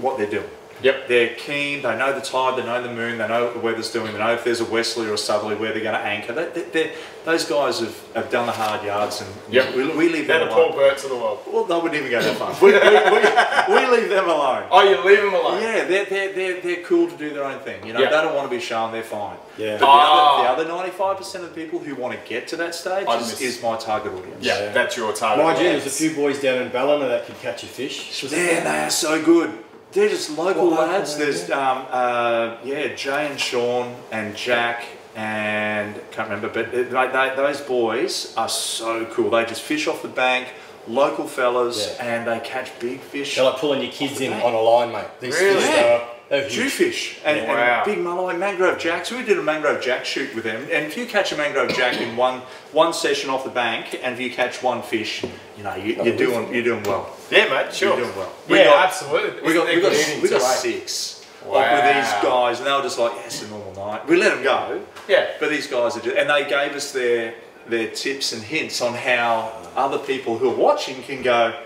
what they're doing. Yep. They're keen, they know the tide, they know the moon, they know what the weather's doing, they know if there's a westerly or a southerly where they're going to anchor. They, they, they, those guys have, have done the hard yards, and yep. we, we leave they're them alone. They're the Paul Burts of the world. Well, they wouldn't even go that far. we, we, we, we leave them alone. Oh, you leave them alone? Yeah, they're, they're, they're, they're cool to do their own thing. You know, yep. They don't want to be shown, they're fine. Yeah. But oh. the other ninety-five percent of the people who want to get to that stage is, is my target audience. Yeah, yeah. That's your target Mind audience. Mind you, there's a few boys down in Ballina that could catch a fish. Yeah, they are so good. They're just local well, lads. Local, There's, yeah. Um, uh, yeah, Jay and Sean and Jack and can't remember, but they, they, those boys are so cool. They just fish off the bank, local fellas, yeah. and they catch big fish. They're like pulling your kids in bank. on a line, mate. These really? These yeah. Jewfish and, yeah, wow. and big mulloway, mangrove jacks. We did a mangrove jack shoot with them, and if you catch a mangrove jack in one one session off the bank, and if you catch one fish, you know you, you're doing you're doing well. Yeah, mate, sure. You're doing well. Yeah, we got, absolutely. We got we got, we got, we got six wow. like, with these guys, and they were just like, yeah, it's a normal night. We let them go. Yeah, but these guys are just, and they gave us their their tips and hints on how other people who are watching can go,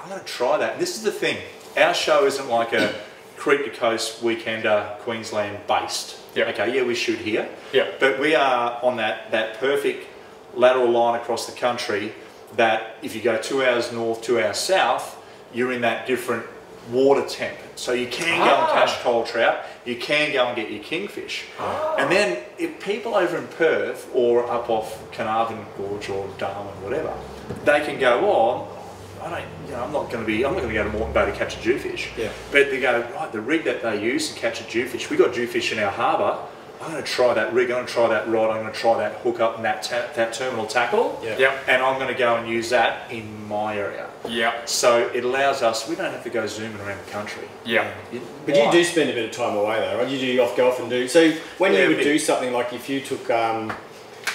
I'm going to try that. And this is the thing. Our show isn't like a Creek to Coast Weekender, Queensland based. Yep. Okay, yeah, we shoot here. Yeah. But we are on that, that perfect lateral line across the country that if you go two hours north, two hours south, you're in that different water temp. So you can ah. go and catch cold trout, you can go and get your kingfish. Ah. And then if people over in Perth or up off Carnarvon Gorge or Darwin, whatever, they can go on. I don't, you know, I'm not going to be, I'm not going to go to Moreton Bay to catch a jewfish. Yeah. But they go, right, the rig that they use to catch a jewfish, we got jewfish in our harbour, I'm going to try that rig, I'm going to try that rod, I'm going to try that hook up and that, ta that terminal tackle, yeah. yep. and I'm going to go and use that in my area. Yeah. So it allows us, we don't have to go zooming around the country. Yeah. But you do spend a bit of time away though, right? You do off golf and do, so when yeah, you would do something, like if you took um,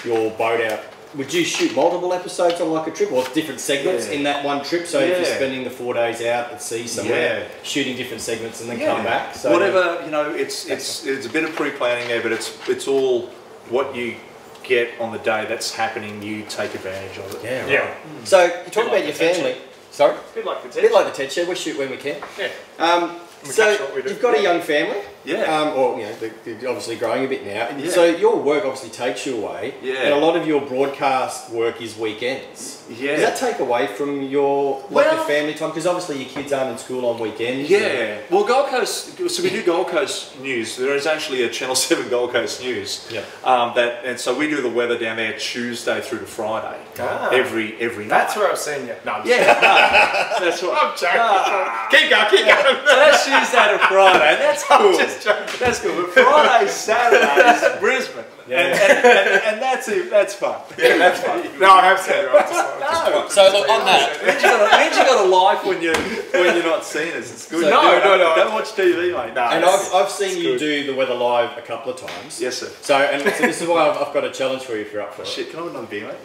your boat out, would you shoot multiple episodes on like a trip or different segments yeah. in that one trip? So yeah. if you're spending the four days out at sea somewhere, yeah. shooting different segments and then yeah. come back. So whatever, you know, it's it's it's a bit of pre-planning there, but it's it's all what you get on the day that's happening, you take advantage of it. Yeah, right. Yeah. So you talk about like your family. Shed. Sorry? A bit like the Ted Shed. A bit like the Ted Shed, we shoot when we can. Yeah. Um, so you've got a young family, yeah, um, or you know, they're, they're obviously growing a bit now. Yeah. So your work obviously takes you away, yeah. And a lot of your broadcast work is weekends. Yeah, does that take away from your like well, your family time? Because obviously your kids aren't in school on weekends. Yeah, so. Well, Gold Coast. So we do Gold Coast news. There is actually a Channel Seven Gold Coast news. Yeah. Um, that and so we do the weather down there Tuesday through to Friday. Ah. Every every night. That's where I've seen you. No, I'm yeah, no, that's what I'm joking. No. Keep going, keep going. That's Tuesday to Friday, that's cool. Just that's cool. But Friday, Saturday is Brisbane, yeah. and, and, and, and that's it. That's fun. Yeah, that's fun. No, I have said it. Right? No. So look on that. Means you got, means you got a life when you when you're not seen us. It's good. So no, no, no, no. Don't watch T V, mate. No. And I've I've seen you do the weather live a couple of times. Yes, sir. So and so this is why I've, I've got a challenge for you if you're up for it. Shit, can I have another beer, mate?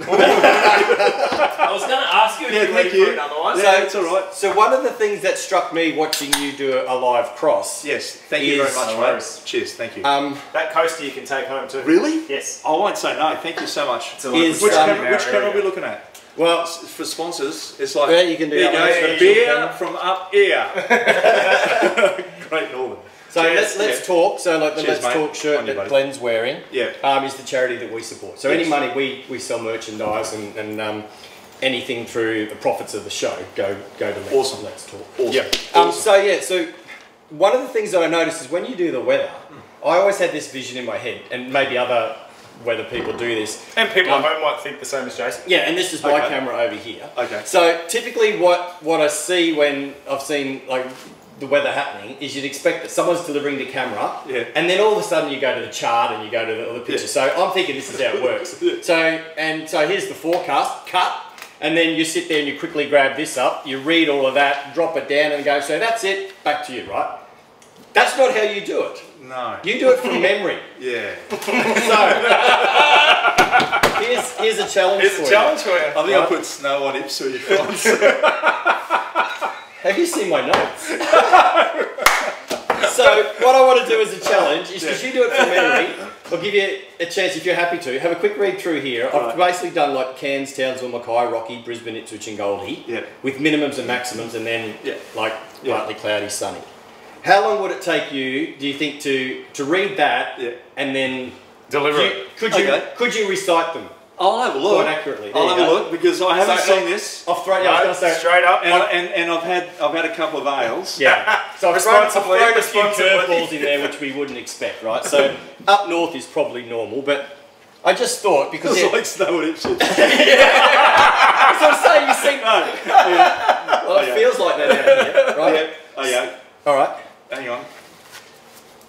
I was going to ask you if yeah, you thank you. Another one. Yeah, so it's all right. So one of the things that struck me watching you do a live cross. Yes, thank is, you very much, mate. Right. Cheers, thank you. Um, that coaster you can take home too. Really? Yes. I won't say no, thank you so much. It's is, which um, camera, which camera are we looking at? Well, for sponsors, it's like, yeah, you can do there that you go, beer from up here. Great Northern. So cheers. let's, let's yeah. talk, so like the cheers, Let's mate. Talk shirt that Glenn's wearing yeah. um, is the charity that we support. So yes. any money, we, we sell merchandise okay. and, and um, anything through the profits of the show, go go to Let's, awesome. Let's Talk. Awesome. Yeah. Um, awesome. So yeah, so one of the things that I noticed is when you do the weather, I always had this vision in my head, and maybe other weather people do this. And people um, at home might think the same as Jason. Yeah, and this is my okay. camera over here. Okay. So typically what, what I see when I've seen like the weather happening is you'd expect that someone's delivering the camera, yeah. and then all of a sudden you go to the chart and you go to the, the picture. Yeah. So I'm thinking this is how it works. yeah. So and so here's the forecast, cut. And then you sit there and you quickly grab this up, you read all of that, drop it down and go, so that's it, back to you, right? That's not how you do it. No. You do it from memory. Yeah. So, here's, here's a challenge here's for you. Here's a challenge for you. I think right? I put snow on Ipswich once. Have you seen my notes? So, what I want to do as a challenge is because yeah. you do it from memory, I'll give you a chance, if you're happy to, have a quick read through here. All I've right. basically done like Cairns, Townsville, Mackay, Rocky, Brisbane, Ipswich and Goldie yeah. with minimums and maximums, and then yeah. like yeah. partly cloudy, sunny. How long would it take you, do you think, to, to read that yeah. and then deliver you, it? Could you, okay. could you recite them? I'll have a look. Quite accurately. There I'll have go. a look because I haven't so, seen I'll, this. I've thrown, yeah, no, straight up, and, I, and and I've had I've had a couple of ales. Yeah. So I've thrown, I've thrown a few curveballs in there which we wouldn't expect, right? So up north is probably normal, but I just thought because it's like snow and Ipswich. That's what I'm saying. You see, no. Yeah. Well, it oh, yeah. feels like that down here, right? Yeah. Oh yeah. All right. Hang on.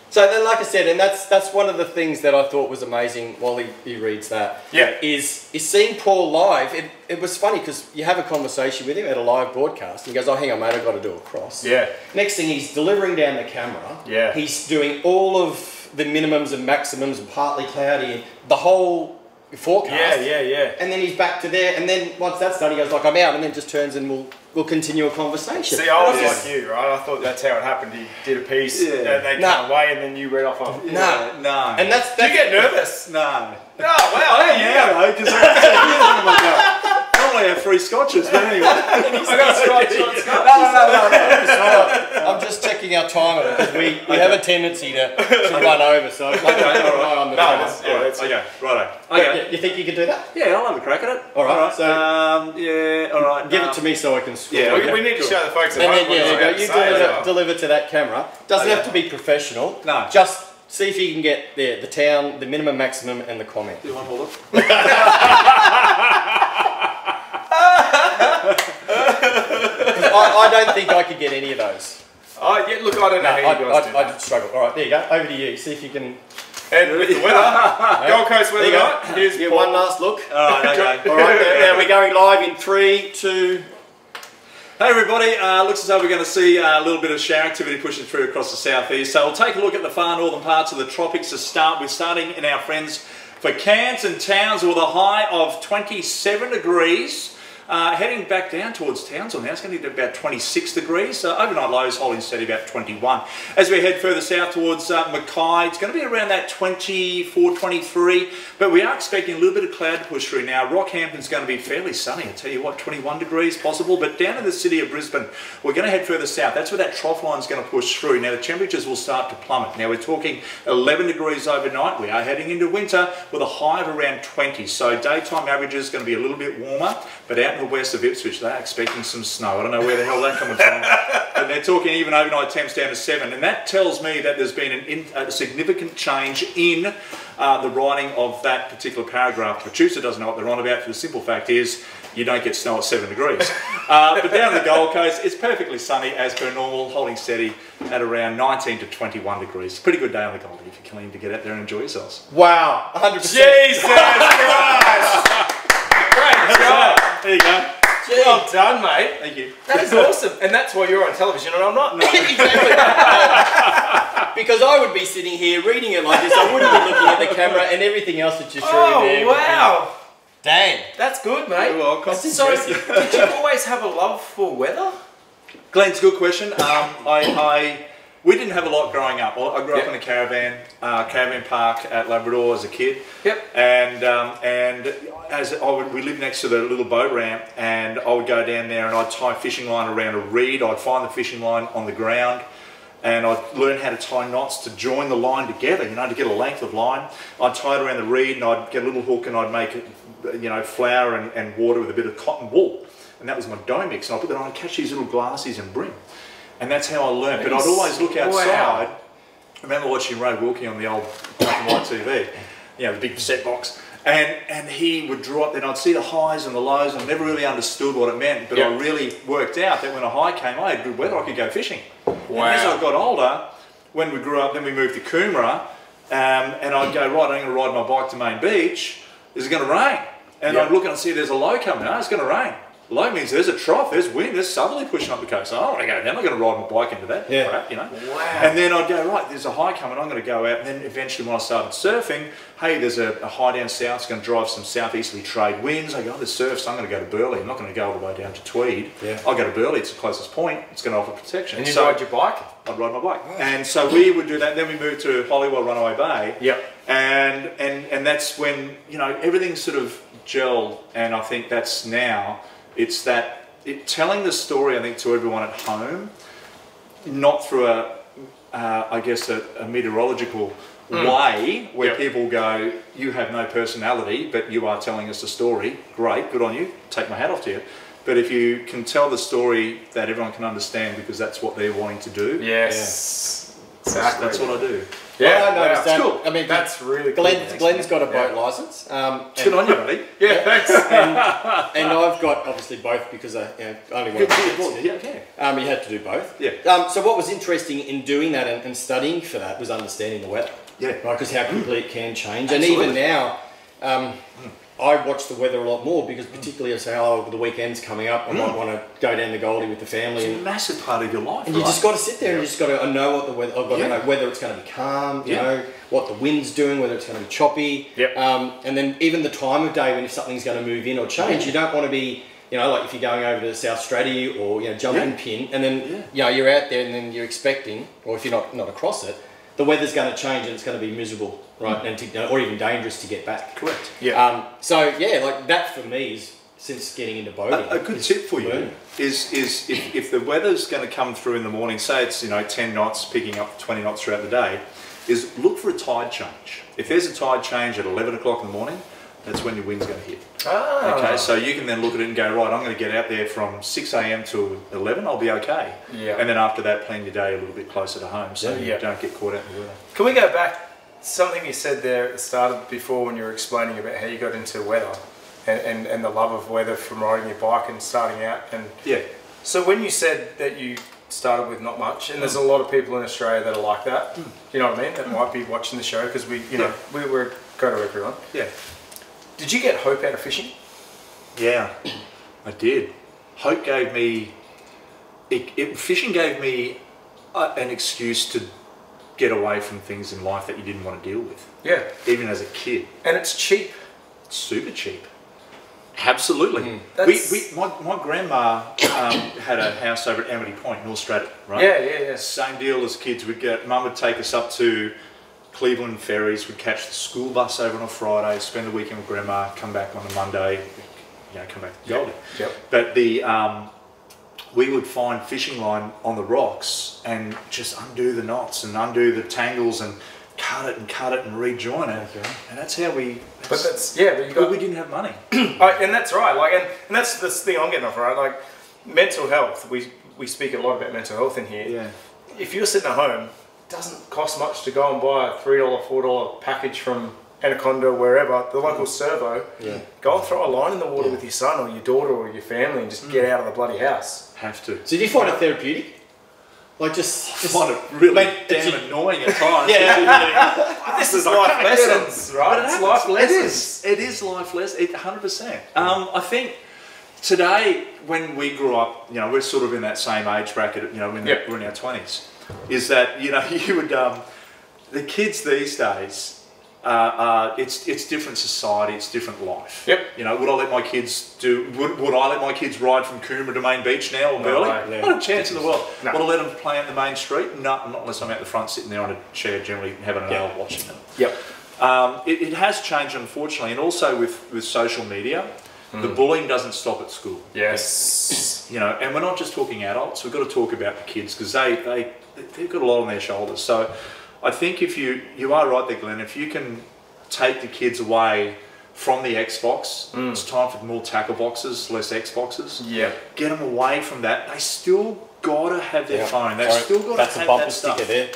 So then, like I said, and that's that's one of the things that I thought was amazing while he, he reads that. Yeah. Is is seeing Paul live. It, it was funny because you have a conversation with him at a live broadcast and he goes, oh, hang on, mate, I've got to do a cross. Yeah. Next thing, he's delivering down the camera. Yeah. He's doing all of the minimums and maximums and partly cloudy and the whole forecast. Yeah, yeah, yeah. And then he's back to there, and then once that's done, he goes like, I'm out, and then just turns and we'll... we'll continue a conversation. See, I was yeah. like you, right? I thought that's how it happened. You did a piece, yeah. and they no. came away, and then you read off of it. No, no. no. And that's, that's... Do you get nervous? No. No, wow, I am now, because I normally have three scotches, but anyway. I got scotch on scotch. No, no, no, no, no. I'm just checking our time on it, because we, we okay. have a tendency to, to run over, so it's like, okay, right. on the no, that's, yeah, all right, that's okay. Righto. Okay. You think you can do that? Yeah, I'll have a crack at it. All right. All right. So, um, yeah, all right. Give no. it to me so I can score. Yeah, okay. we, we need to cool. show the folks at home. And then, yeah, there you go. You deliver, deliver to that camera. Doesn't oh, yeah. have to be professional. No. Just see if you can get there, the town, the minimum, maximum, and the comment. Do you want to hold I, I don't think I could get any of those. Oh, yeah, look, I don't know no, how you I, guys I, do I, I struggle. All right, there you go. Over to you. See if you can... And with the weather, Gold Coast weather, right? Here's yeah, one last look. All right, okay. All right, now we're going live in three, two. Hey everybody, uh, looks as though we're going to see a little bit of shower activity pushing through across the southeast. So we'll take a look at the far northern parts of the tropics to start with, starting in our friends for Cairns and Townsville with a high of twenty-seven degrees. Uh, heading back down towards Townsville now, it's going to get about twenty-six degrees. Uh, overnight lows holding steady about twenty-one. As we head further south towards uh, Mackay, it's going to be around that twenty-four, twenty-three. But we are expecting a little bit of cloud to push through now. Rockhampton's going to be fairly sunny, I tell you what, twenty-one degrees possible. But down in the city of Brisbane, we're going to head further south. That's where that trough line's going to push through. Now the temperatures will start to plummet. Now we're talking eleven degrees overnight. We are heading into winter with a high of around twenty. So daytime averages going to be a little bit warmer, but out in the west of Ipswich, they're expecting some snow. I don't know where the hell that comes from. And they're talking even overnight temps down to seven. And that tells me that there's been an in, a significant change in uh, the writing of that particular paragraph. The producer doesn't know what they're on about, for the simple fact is, you don't get snow at seven degrees. Uh, but down the Gold Coast, it's perfectly sunny as per normal, holding steady at around nineteen to twenty-one degrees. Pretty good day on the Gold if you're keen to get out there and enjoy yourselves. Wow, one hundred percent. Jesus Christ! Great job. There you go. Gee. Well done, mate. Thank you. That is awesome. And that's why you're on television and I'm not. No. Exactly. Because I would be sitting here reading it like this. I wouldn't be looking at the camera and everything else that you're showing me. Oh, wow. Dang. That's good, mate. Very well, so, did you always have a love for weather? Glenn, it's a good question. Um, I... I We didn't have a lot growing up. I grew yep. up in a caravan, uh, caravan park at Labrador as a kid. Yep. And um, and as I would, we lived next to the little boat ramp, and I would go down there and I'd tie a fishing line around a reed. I'd find the fishing line on the ground, and I'd learn how to tie knots to join the line together. You know, to get a length of line. I'd tie it around the reed, and I'd get a little hook, and I'd make it, you know, flour and, and water with a bit of cotton wool, and that was my dough mix. And I put that on, and catch these little glassies and brim. And that's how I learned. But I'd always look outside. Wow. I remember watching Ray Wilkie on the old black and white T V, you know, the big set box. And and he would draw up there, and I'd see the highs and the lows, and I never really understood what it meant. But yep. I really worked out that when a high came, I had good weather, I could go fishing. Wow. And as I got older, when we grew up, then we moved to Coomera, um, and I'd go, right, I'm going to ride my bike to Main Beach. Is it going to rain? And yep. I'd look and I'd see there's a low coming. No, it's going to rain. Low means there's a trough, there's wind, there's southerly pushing up the coast. So I don't want to go down, I'm going to ride my bike into that yeah. crap, you know. Wow. And then I'd go, right, there's a high coming, I'm going to go out. And then eventually when I started surfing, hey, there's a, a high down south, it's going to drive some southeasterly trade winds. I go, oh, there's surf, so I'm going to go to Burley. I'm not going to go all the way down to Tweed. Yeah. I'll go to Burley, it's the closest point, it's going to offer protection. And you so ride your bike? I'd ride my bike. Oh. And so we would do that. Then we moved to Holywell Runaway Bay. Yep. And, and, and that's when, you know, everything sort of gelled, and I think that's now, it's that, it, telling the story, I think, to everyone at home, not through a, uh, I guess, a, a meteorological mm. way, where yep. people go, you have no personality, but you are telling us the story, great, good on you, take my hat off to you. But if you can tell the story that everyone can understand, because that's what they're wanting to do. Yes, yeah. exactly. That's what I do. Yeah, well, I noticed wow. that. Cool. I mean, that's really Glenn, cool. Glenn's got a boat yeah. license. Um, Good on you, buddy. Yeah, yeah, thanks. And, and I've got, obviously, both, because I you know, only one. Good yeah, okay. Um, you had to do both. Yeah. Um, so what was interesting in doing that and, and studying for that was understanding the weather. Yeah. Right, because how quickly it can change. Absolutely. And even now, um, mm. I watch the weather a lot more, because particularly I say, oh, the weekend's coming up, I mm. might want to go down the Goldie with the family. It's and, a massive part of your life. And right? you just got to sit there yeah. and you just got to know what the weather, I've got yeah. to know whether it's going to be calm, you yeah. know, what the wind's doing, whether it's going to be choppy. Yep. Um, and then even the time of day when if something's going to move in or change, mm. you don't want to be, you know, like if you're going over to the South Stratty or, you know, Jumping yeah. Pin, and then, yeah. you know, you're out there and then you're expecting, or if you're not, not across it, the weather's going to change and it's going to be miserable, right? Mm. And to, or even dangerous to get back. Correct. Yeah. Um, so yeah, like that for me is since getting into boating. A, a good tip for learning. you is is if, if the weather's going to come through in the morning, say it's you know ten knots, picking up twenty knots throughout the day, is look for a tide change. If there's a tide change at eleven o'clock in the morning, that's when your wind's going to hit. Ah. Okay, so you can then look at it and go, right, I'm going to get out there from six A M till eleven, I'll be okay. Yeah. And then after that, plan your day a little bit closer to home, so yeah, you yeah. don't get caught out in the weather. Can we go back, something you said there at the start of before when you were explaining about how you got into weather and, and, and the love of weather from riding your bike and starting out. And yeah. So when you said that you started with not much, and mm. there's a lot of people in Australia that are like that, mm. you know what I mean, that mm. might be watching the show, because we, you know, yeah. we were go to everyone. Yeah. Did you get hope out of fishing? Yeah, I did. Hope gave me, it, it, fishing gave me uh, an excuse to get away from things in life that you didn't want to deal with. Yeah. Even as a kid. And it's cheap. It's super cheap. Absolutely. Mm, we, we, my, my grandma um, had a house over at Amity Point, North Stratton, right? Yeah, yeah, yeah. Same deal as kids. We'd get, Mum would take us up to Cleveland Ferries, would catch the school bus over on a Friday, spend the weekend with Grandma, come back on a Monday, you know, come back to Goldie. Yep, yep. But the, um, we would find fishing line on the rocks and just undo the knots and undo the tangles and cut it and cut it and rejoin it. Okay. And that's how we, that's, but that's, yeah, but you got, well, we didn't have money. I, and that's right, like, and, and that's the thing I'm getting off, right? Like, mental health, we, we speak a lot about mental health in here. Yeah. If you're sitting at home, doesn't cost much to go and buy a three dollar, four dollar package from Anaconda, wherever, the local mm. servo. Yeah. Go and throw a line in the water yeah. with your son or your daughter or your family and just mm. get out of the bloody house. Have to. So do you find it therapeutic? Like just, just find it really like, damn you, annoying at times. Yeah. But this is life lessons, right? It's life lessons. It is. It is life lessons, one hundred percent. Um, I think today when we grew up, you know, we're sort of in that same age bracket, you know, when yep. we're in our twenties. Is that, you know, you would, um, the kids these days, uh, uh, it's it's different society, it's different life. Yep. You know, would I let my kids do, would, would I let my kids ride from Coomera to Main Beach now or Burley? No, no, no. Not a chance in the world. No. Would I let them play on the main street? No, not unless I'm out the front sitting there on a chair generally having an yep. hour watching them. Yep. Um, it, it has changed, unfortunately, and also with, with social media. The bullying doesn't stop at school. Yes. You know, and we're not just talking adults, we've got to talk about the kids, because they, they, they've got a lot on their shoulders. So I think if you, you are right there, Glenn, if you can take the kids away from the Xbox, mm. it's time for more tackle boxes, less Xboxes. Yeah. Get them away from that. They still got to have their yeah. phone. They've Sorry, still got to have that That's a bumper sticker there.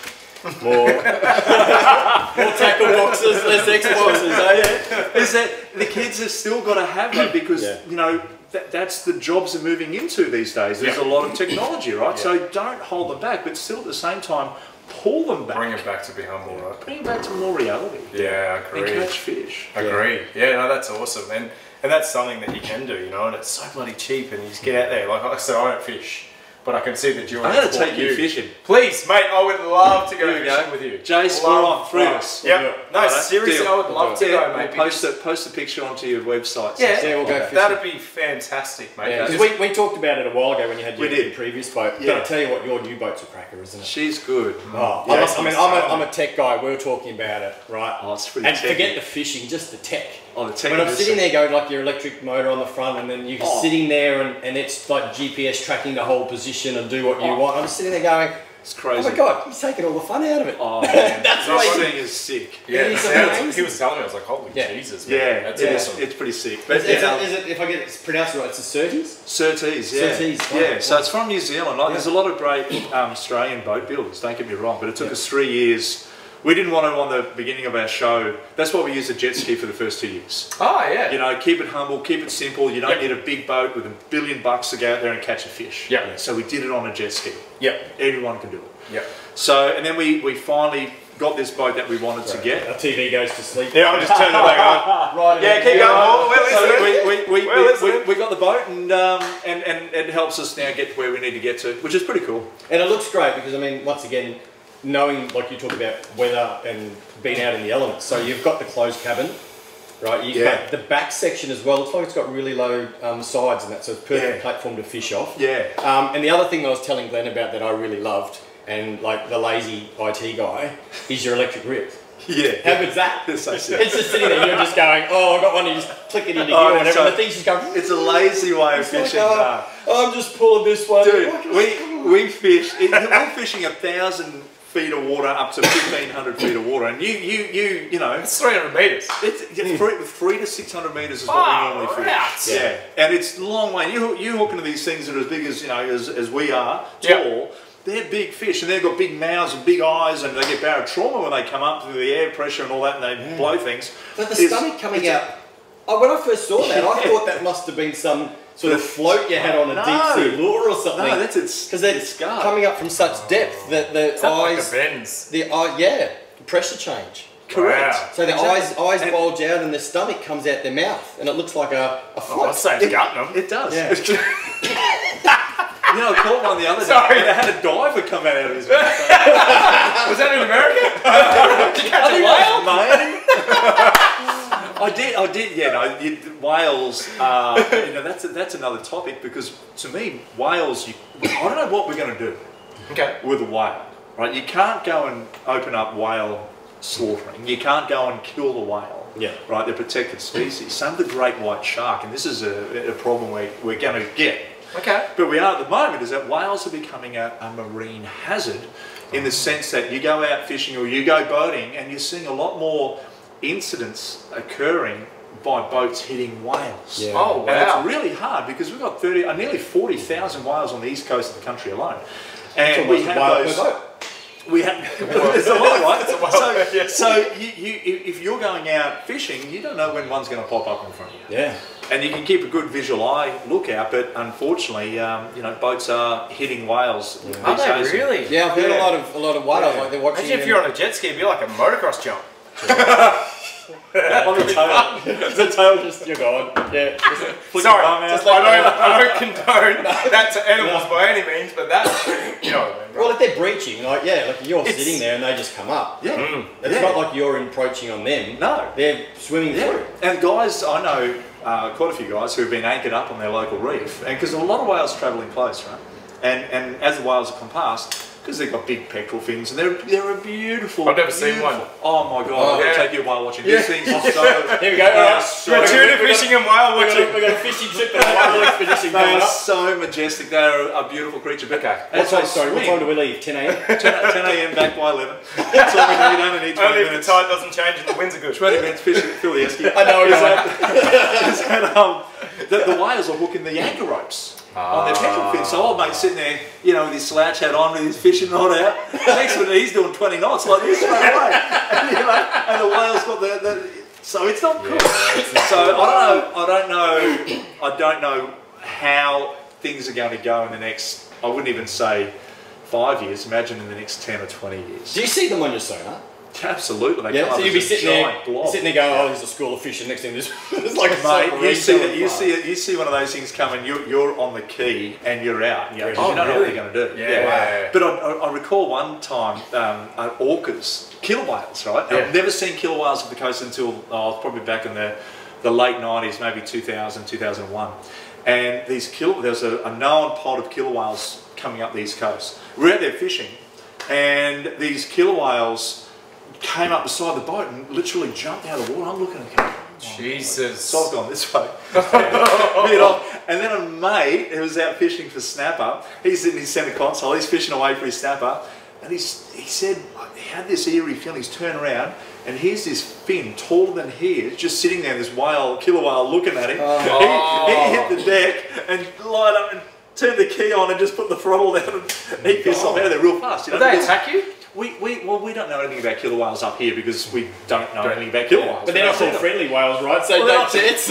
More, more tackle boxes, less Xboxes, eh? Is that the kids have still got to have that, because yeah. you know that, that's the jobs they're moving into these days. There's yeah. a lot of technology, right? Yeah. So don't hold them back, but still at the same time pull them back. Bring it back to be humble, right? Bring it back to more reality. Yeah, I agree. And catch fish. I agree. Yeah, no, that's awesome, and and that's something that you can do, you know, and it's so bloody cheap, and you just get out there. Like I said, I don't fish. but I can see that you're. I'm going to take you fishing, please, mate. I would love to go fishing with you. Jace, we're on through this. Yep. No, seriously, I would love to go, mate. Post the post the picture onto your website. Yeah, yeah, we'll go fishing. That'd be fantastic, mate. We we talked about it a while ago when you had your previous boat. But I tell you what, your new boat's a cracker, isn't it? She's good. Oh, I mean, I'm a tech guy. We were talking about it, right? Oh, it's pretty. And forget the fishing, just the tech. Oh, the tech. When I'm sitting there going like your electric motor on the front, and then you're sitting there and and it's like G P S tracking the whole position and do what you oh. want. I'm sitting there going, it's crazy. Oh my God, he's taking all the fun out of it. Oh, that's why this thing is sick. Yeah, it sounds, he was telling me, I was like, holy yeah. Jesus, man. Yeah, that's yeah. Awesome. It's pretty sick. But is, is, yeah. it, is it, if I get it pronounced right, it's the Surtees? Surtees, yeah. Surtees, yeah. yeah. So it's from New Zealand. Like, yeah. There's a lot of great um, Australian boat builders, don't get me wrong, but it took yeah. us three years. We didn't want to, on the beginning of our show, that's why we used a jet ski for the first two years. Oh, yeah. You know, keep it humble, keep it simple. You don't yep. need a big boat with a billion bucks to go out there and catch a fish. Yeah. So we did it on a jet ski. Yeah. Everyone can do it. Yeah. So, and then we, we finally got this boat that we wanted right. to get. Our T V goes to sleep. Yeah, I'll just turn it back on. Right. Yeah, keep going. Oh, well, so we, we, we, well, we, we, we got the boat, and, um, and, and it helps us now get to where we need to get to, which is pretty cool. And it looks great because, I mean, once again, knowing, like you talk about weather and being out in the elements, so you've got the closed cabin, right? You, yeah. The back section as well, it's like it's got really low um, sides and that, so it's perfect yeah. platform to fish off. Yeah. Um, and the other thing I was telling Glenn about that I really loved, and like the lazy I T guy, is your electric rip. Yeah. How good's that? It's so sick. It's just sitting there, you're just going, oh, I got one, you just click it into gear oh, or whatever, so, and the thing's just going... It's a lazy way of fishing. Like, oh, oh, I'm just pulling this one. Dude, we, we fish, it, we're fishing a thousand... feet of water up to fifteen hundred feet of water, and you, you, you, you know, it's three hundred meters. It's, it's three, three to six hundred meters is what oh, we normally fish. Yeah. yeah, and it's a long way. You you hook into these things that are as big as you know as, as we are, tall. Yep. They're big fish, and they've got big mouths and big eyes, and they get barotrauma when they come up through the air pressure and all that, and they yeah. blow things. But the it's, stomach coming out. A, oh, when I first saw that, yeah. I thought that must have been some. Sort of float you had on a no. deep sea lure or something. No, that's its because it's coming up from such depth that the it's eyes, like bends. The eye, yeah, the pressure change. Correct. Wow. So the exactly. eyes, eyes and bulge out, and the stomach comes out their mouth, and it looks like a, a float. Oh, I say it's gutting them. It does. Yeah. You know, I caught one the other day. Sorry, they had a diver come out of his mouth. Was that in America? Did you catch a whale? I did, I did, yeah, no, you, whales, uh, you know, that's, a, that's another topic because to me, whales, you, I don't know what we're going to do okay. with a whale, right? You can't go and open up whale slaughtering. You can't go and kill the whale, yeah. right? They're protected species. Same with the great white shark, and this is a, a problem we, we're going to get. Okay. But we are at the moment is that whales are becoming a, a marine hazard in the sense that you go out fishing or you go boating and you're seeing a lot more incidents occurring by boats hitting whales. Yeah. Oh wow! And it's really hard because we've got thirty, uh, nearly forty thousand whales on the east coast of the country alone, and we have those. We have. It's a lot, right? It's a lot. So, yeah. so you, you, if you're going out fishing, you don't know when one's going to pop up in front of you. Yeah. And you can keep a good visual eye lookout, but unfortunately, um, you know, boats are hitting whales. Yeah. Are they days. Really? Yeah, I've heard yeah. a lot of a lot of whales yeah. like they're watching. Imagine if you're on a jet ski, it'd be like a motocross jump. On the tail, the tail just you're gone. Yeah. Just sorry, just like I, don't, I don't condone that to animals no. by any means, but that you know. What I mean, well, if they're breaching, like yeah, like you're it's, sitting there and they just come up. Yeah, mm, it's yeah. not like you're encroaching on them. No, they're swimming yeah. through. And guys, I know uh, quite a few guys who have been anchored up on their local reef, and because a lot of whales travelling close, right? And and as the whales come past. Because they've got big pectoral fins and they're they're a beautiful. I've never beautiful, seen one. Oh my God! Oh, yeah. I'll take you while watching yeah. these things. Are so, here we go. All right, so we're tuna fishing and whale watching. We're going to fishing trip and whale expedition. They are so majestic. They are a beautiful creature. But okay. What time, sorry, what time do we leave? ten a m ten a m back by eleven. That's all we need. We don't need twenty only if minutes. The tide doesn't change and the winds are good. Twenty minutes fishing at Philly Esky. I know exactly. The whales are hooking the anchor ropes. Ah. On their petrol fin, so old mate's sitting there, you know, with his slouch hat on, with his fishing rod out. Next minute he's doing twenty knots like this straight away, and, you know, and the whale's got the, the so it's not cool. Yeah, it's not so cool. I don't know, I don't know, I don't know how things are going to go in the next. I wouldn't even say five years. Imagine in the next ten or twenty years. Do you see them on your sonar? Absolutely, they yeah, come so up you'd be sitting there, blob. You're sitting there going, "Oh, there's a school of fish," and next thing there's like a mate. You see, that, you see, you see one of those things coming. You're, you're on the quay and you're out. And you're, oh, you don't really? know what you're going to do. Yeah. yeah. yeah. Wow. But I, I recall one time, um, orcas, killer whales, right? Yeah. I've never seen killer whales off the coast until oh, probably back in the the late nineties, maybe two thousand, two thousand one. And these killer, there was a, a known pod of killer whales coming up the east coast. We're out there fishing, and these killer whales came up beside the boat and literally jumped out of the water. I'm looking at him. Oh, Jesus. So I've gone this way. And then a mate who was out fishing for snapper, he's in his centre console, he's fishing away for his snapper, and he's, he said, he had this eerie feeling. He's turned around, and here's this fin taller than he is, just sitting there, this whale, killer whale looking at him. Oh. He, he hit the deck and light up and turned the key on and just put the throttle down, and he pissed off out of there real fast. You know, did they attack you? We, we, well, we don't know anything about killer whales up here because we don't know don't anything about killer whales. But they're not called friendly whales, right? So well, don't chance.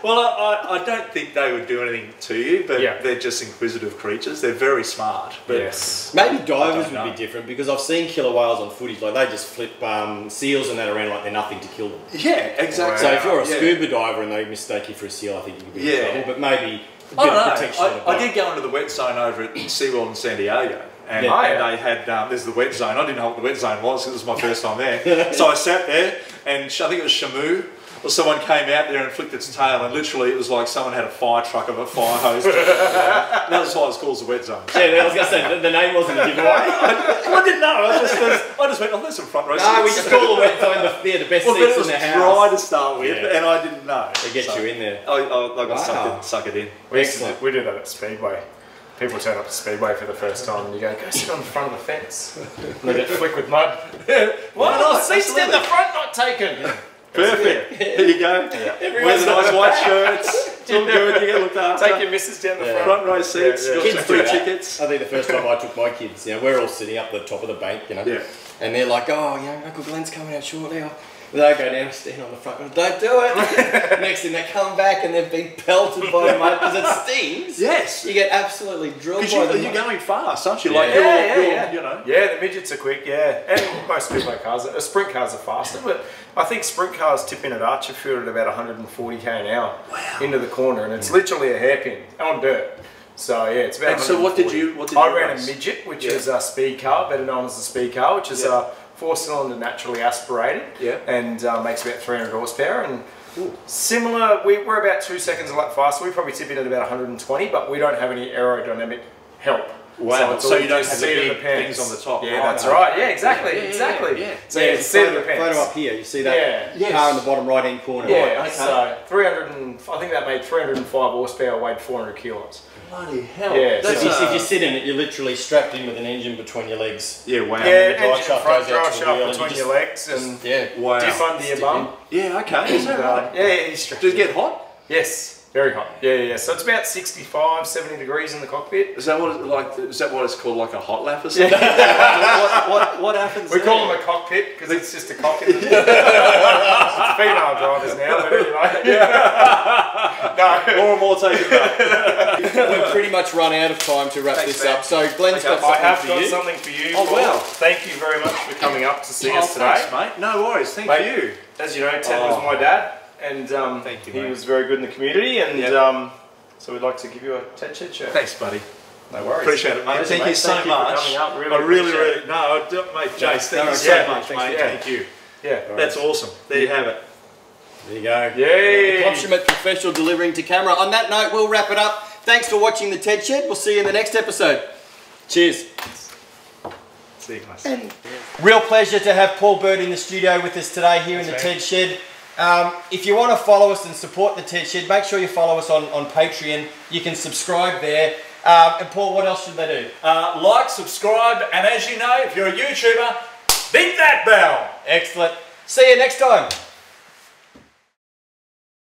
Well, I, I don't think they would do anything to you, but yeah. they're just inquisitive creatures. They're very smart. But yes. Maybe divers would know. be different, because I've seen killer whales on footage. Like, they just flip um, seals and that around like they're nothing to kill them. Yeah, exactly. So if you're a scuba yeah. diver and they mistake you for a seal, I think you could be yeah. in trouble. But maybe a I don't know. I, I did go into the wet zone over at SeaWorld in San Diego. And, yeah. I, and they had, um, this is the wet zone. I didn't know what the wet zone was because it was my first time there. So I sat there, and I think it was Shamu or someone came out there and flicked its tail, and literally it was like someone had a fire truck of a fire hose. You know? That was why it was called the wet zone. Yeah, I was going to say, the name wasn't a giveaway. I didn't know. I just, I just went, oh, there's some front row seats. No, we just call the wet zone the, yeah, the best well, seats in the house. Well, it was dry to start with, yeah. and I didn't know. They get so, you in there. I, I, I got wow. sucked in, suck it in. We, Excellent. we do that at Speedway. People turn up to Speedway for the first time and you go, go sit on the front of the fence. They get flicked with mud. Yeah. Why not? Well, seats down the front not taken. Yeah. Perfect. Yeah. There you go. Yeah. Wear the nice white shirts. It's all good. You get looked after. Take your missus down the yeah. front. Front row seats. Yeah, yeah. Kids free tickets. I think the first time I took my kids, you know, we're all sitting up the top of the bank, you know, yeah. and they're like, oh, you know, Uncle Glenn's coming out shortly. I'll They go down, stand on the front, and don't do it. Next thing, they come back and they've been pelted by a mud because it stings. Yes, you get absolutely drilled by you, the You're mud. going fast, aren't you? Yeah. Like yeah, you're, yeah, you're, yeah. You know. Yeah, the midgets are quick. Yeah, and most speedway cars, are, sprint cars are faster, but I think sprint cars tip in at Archerfield at about one hundred forty k an hour wow. into the corner, and it's literally a hairpin on dirt. So yeah, it's about. And so what did you? What did I you ran race? a midget, which yeah. is a speed car, better known as the speed car, which is yeah. a. four cylinder naturally aspirated, yeah, and uh, makes about three hundred horsepower. And Ooh. similar, we, we're about two seconds a lap faster. We probably tip in at about one hundred twenty, but we don't have any aerodynamic help. Wow! So, so you don't have the big things on the top. Yeah, right? that's right. Yeah, exactly, yeah, yeah, exactly. Yeah, yeah, yeah. So yeah, the seat of the pants. Photo up here, you see that yeah. yes. car in the bottom right-hand corner. Yeah. Right. So three hundred, and, I think that made three hundred five horsepower, weighed four hundred kilos. Bloody hell! Yeah, so if you, if you sit in it, you're literally strapped in with an engine between your legs. Yeah, wow. Yeah, and the drive shaft goes out to the wheel between your legs, and yeah, wow. Dip under your bum. Yeah, okay. Is that right? Yeah, yeah. Does it get hot? Yes. Very hot. Yeah, yeah, yeah. So it's about sixty-five, seventy degrees in the cockpit. Is that what it, like? Is that what it's called, like a hot lap or something? what, what, what happens? We call them a cockpit because it's just a cockpit. It's female drivers now, but anyway. Yeah. No, more and more taking that. We've pretty much run out of time to wrap Thanks, this man. up. So Glenn's okay, got something I have for got you. something for you. Oh Paul. Wow! Thank you very much for coming up to see oh, us today, thanks, mate. No worries. Thank mate, you. As you know, Ted oh. was my dad. And um, Thank you, he mate. was very good in the community, and yep. um, so we'd like to give you a Ted Shed shirt. Thanks, buddy. No worries. Appreciate it, mate. Thank, Thank you mate. so Thank much. You for coming up. Really I really, really. It. No, mate, Jace, no, thank no, you so yeah, much, mate. Yeah. Thank you. Yeah, right. That's awesome. There yeah. you have it. There you go. Yay! The consummate professional delivering to camera. On that note, we'll wrap it up. Thanks for watching the Ted Shed. We'll see you in the next episode. Cheers. See you, guys. And real pleasure to have Paul Burt in the studio with us today here Thanks, in the man. Ted Shed. Um, if you want to follow us and support the Ted Shed, make sure you follow us on, on Patreon. You can subscribe there. Um, and Paul, what else should they do? Uh, like, subscribe, and as you know, if you're a YouTuber, ding that bell. Excellent. See you next time.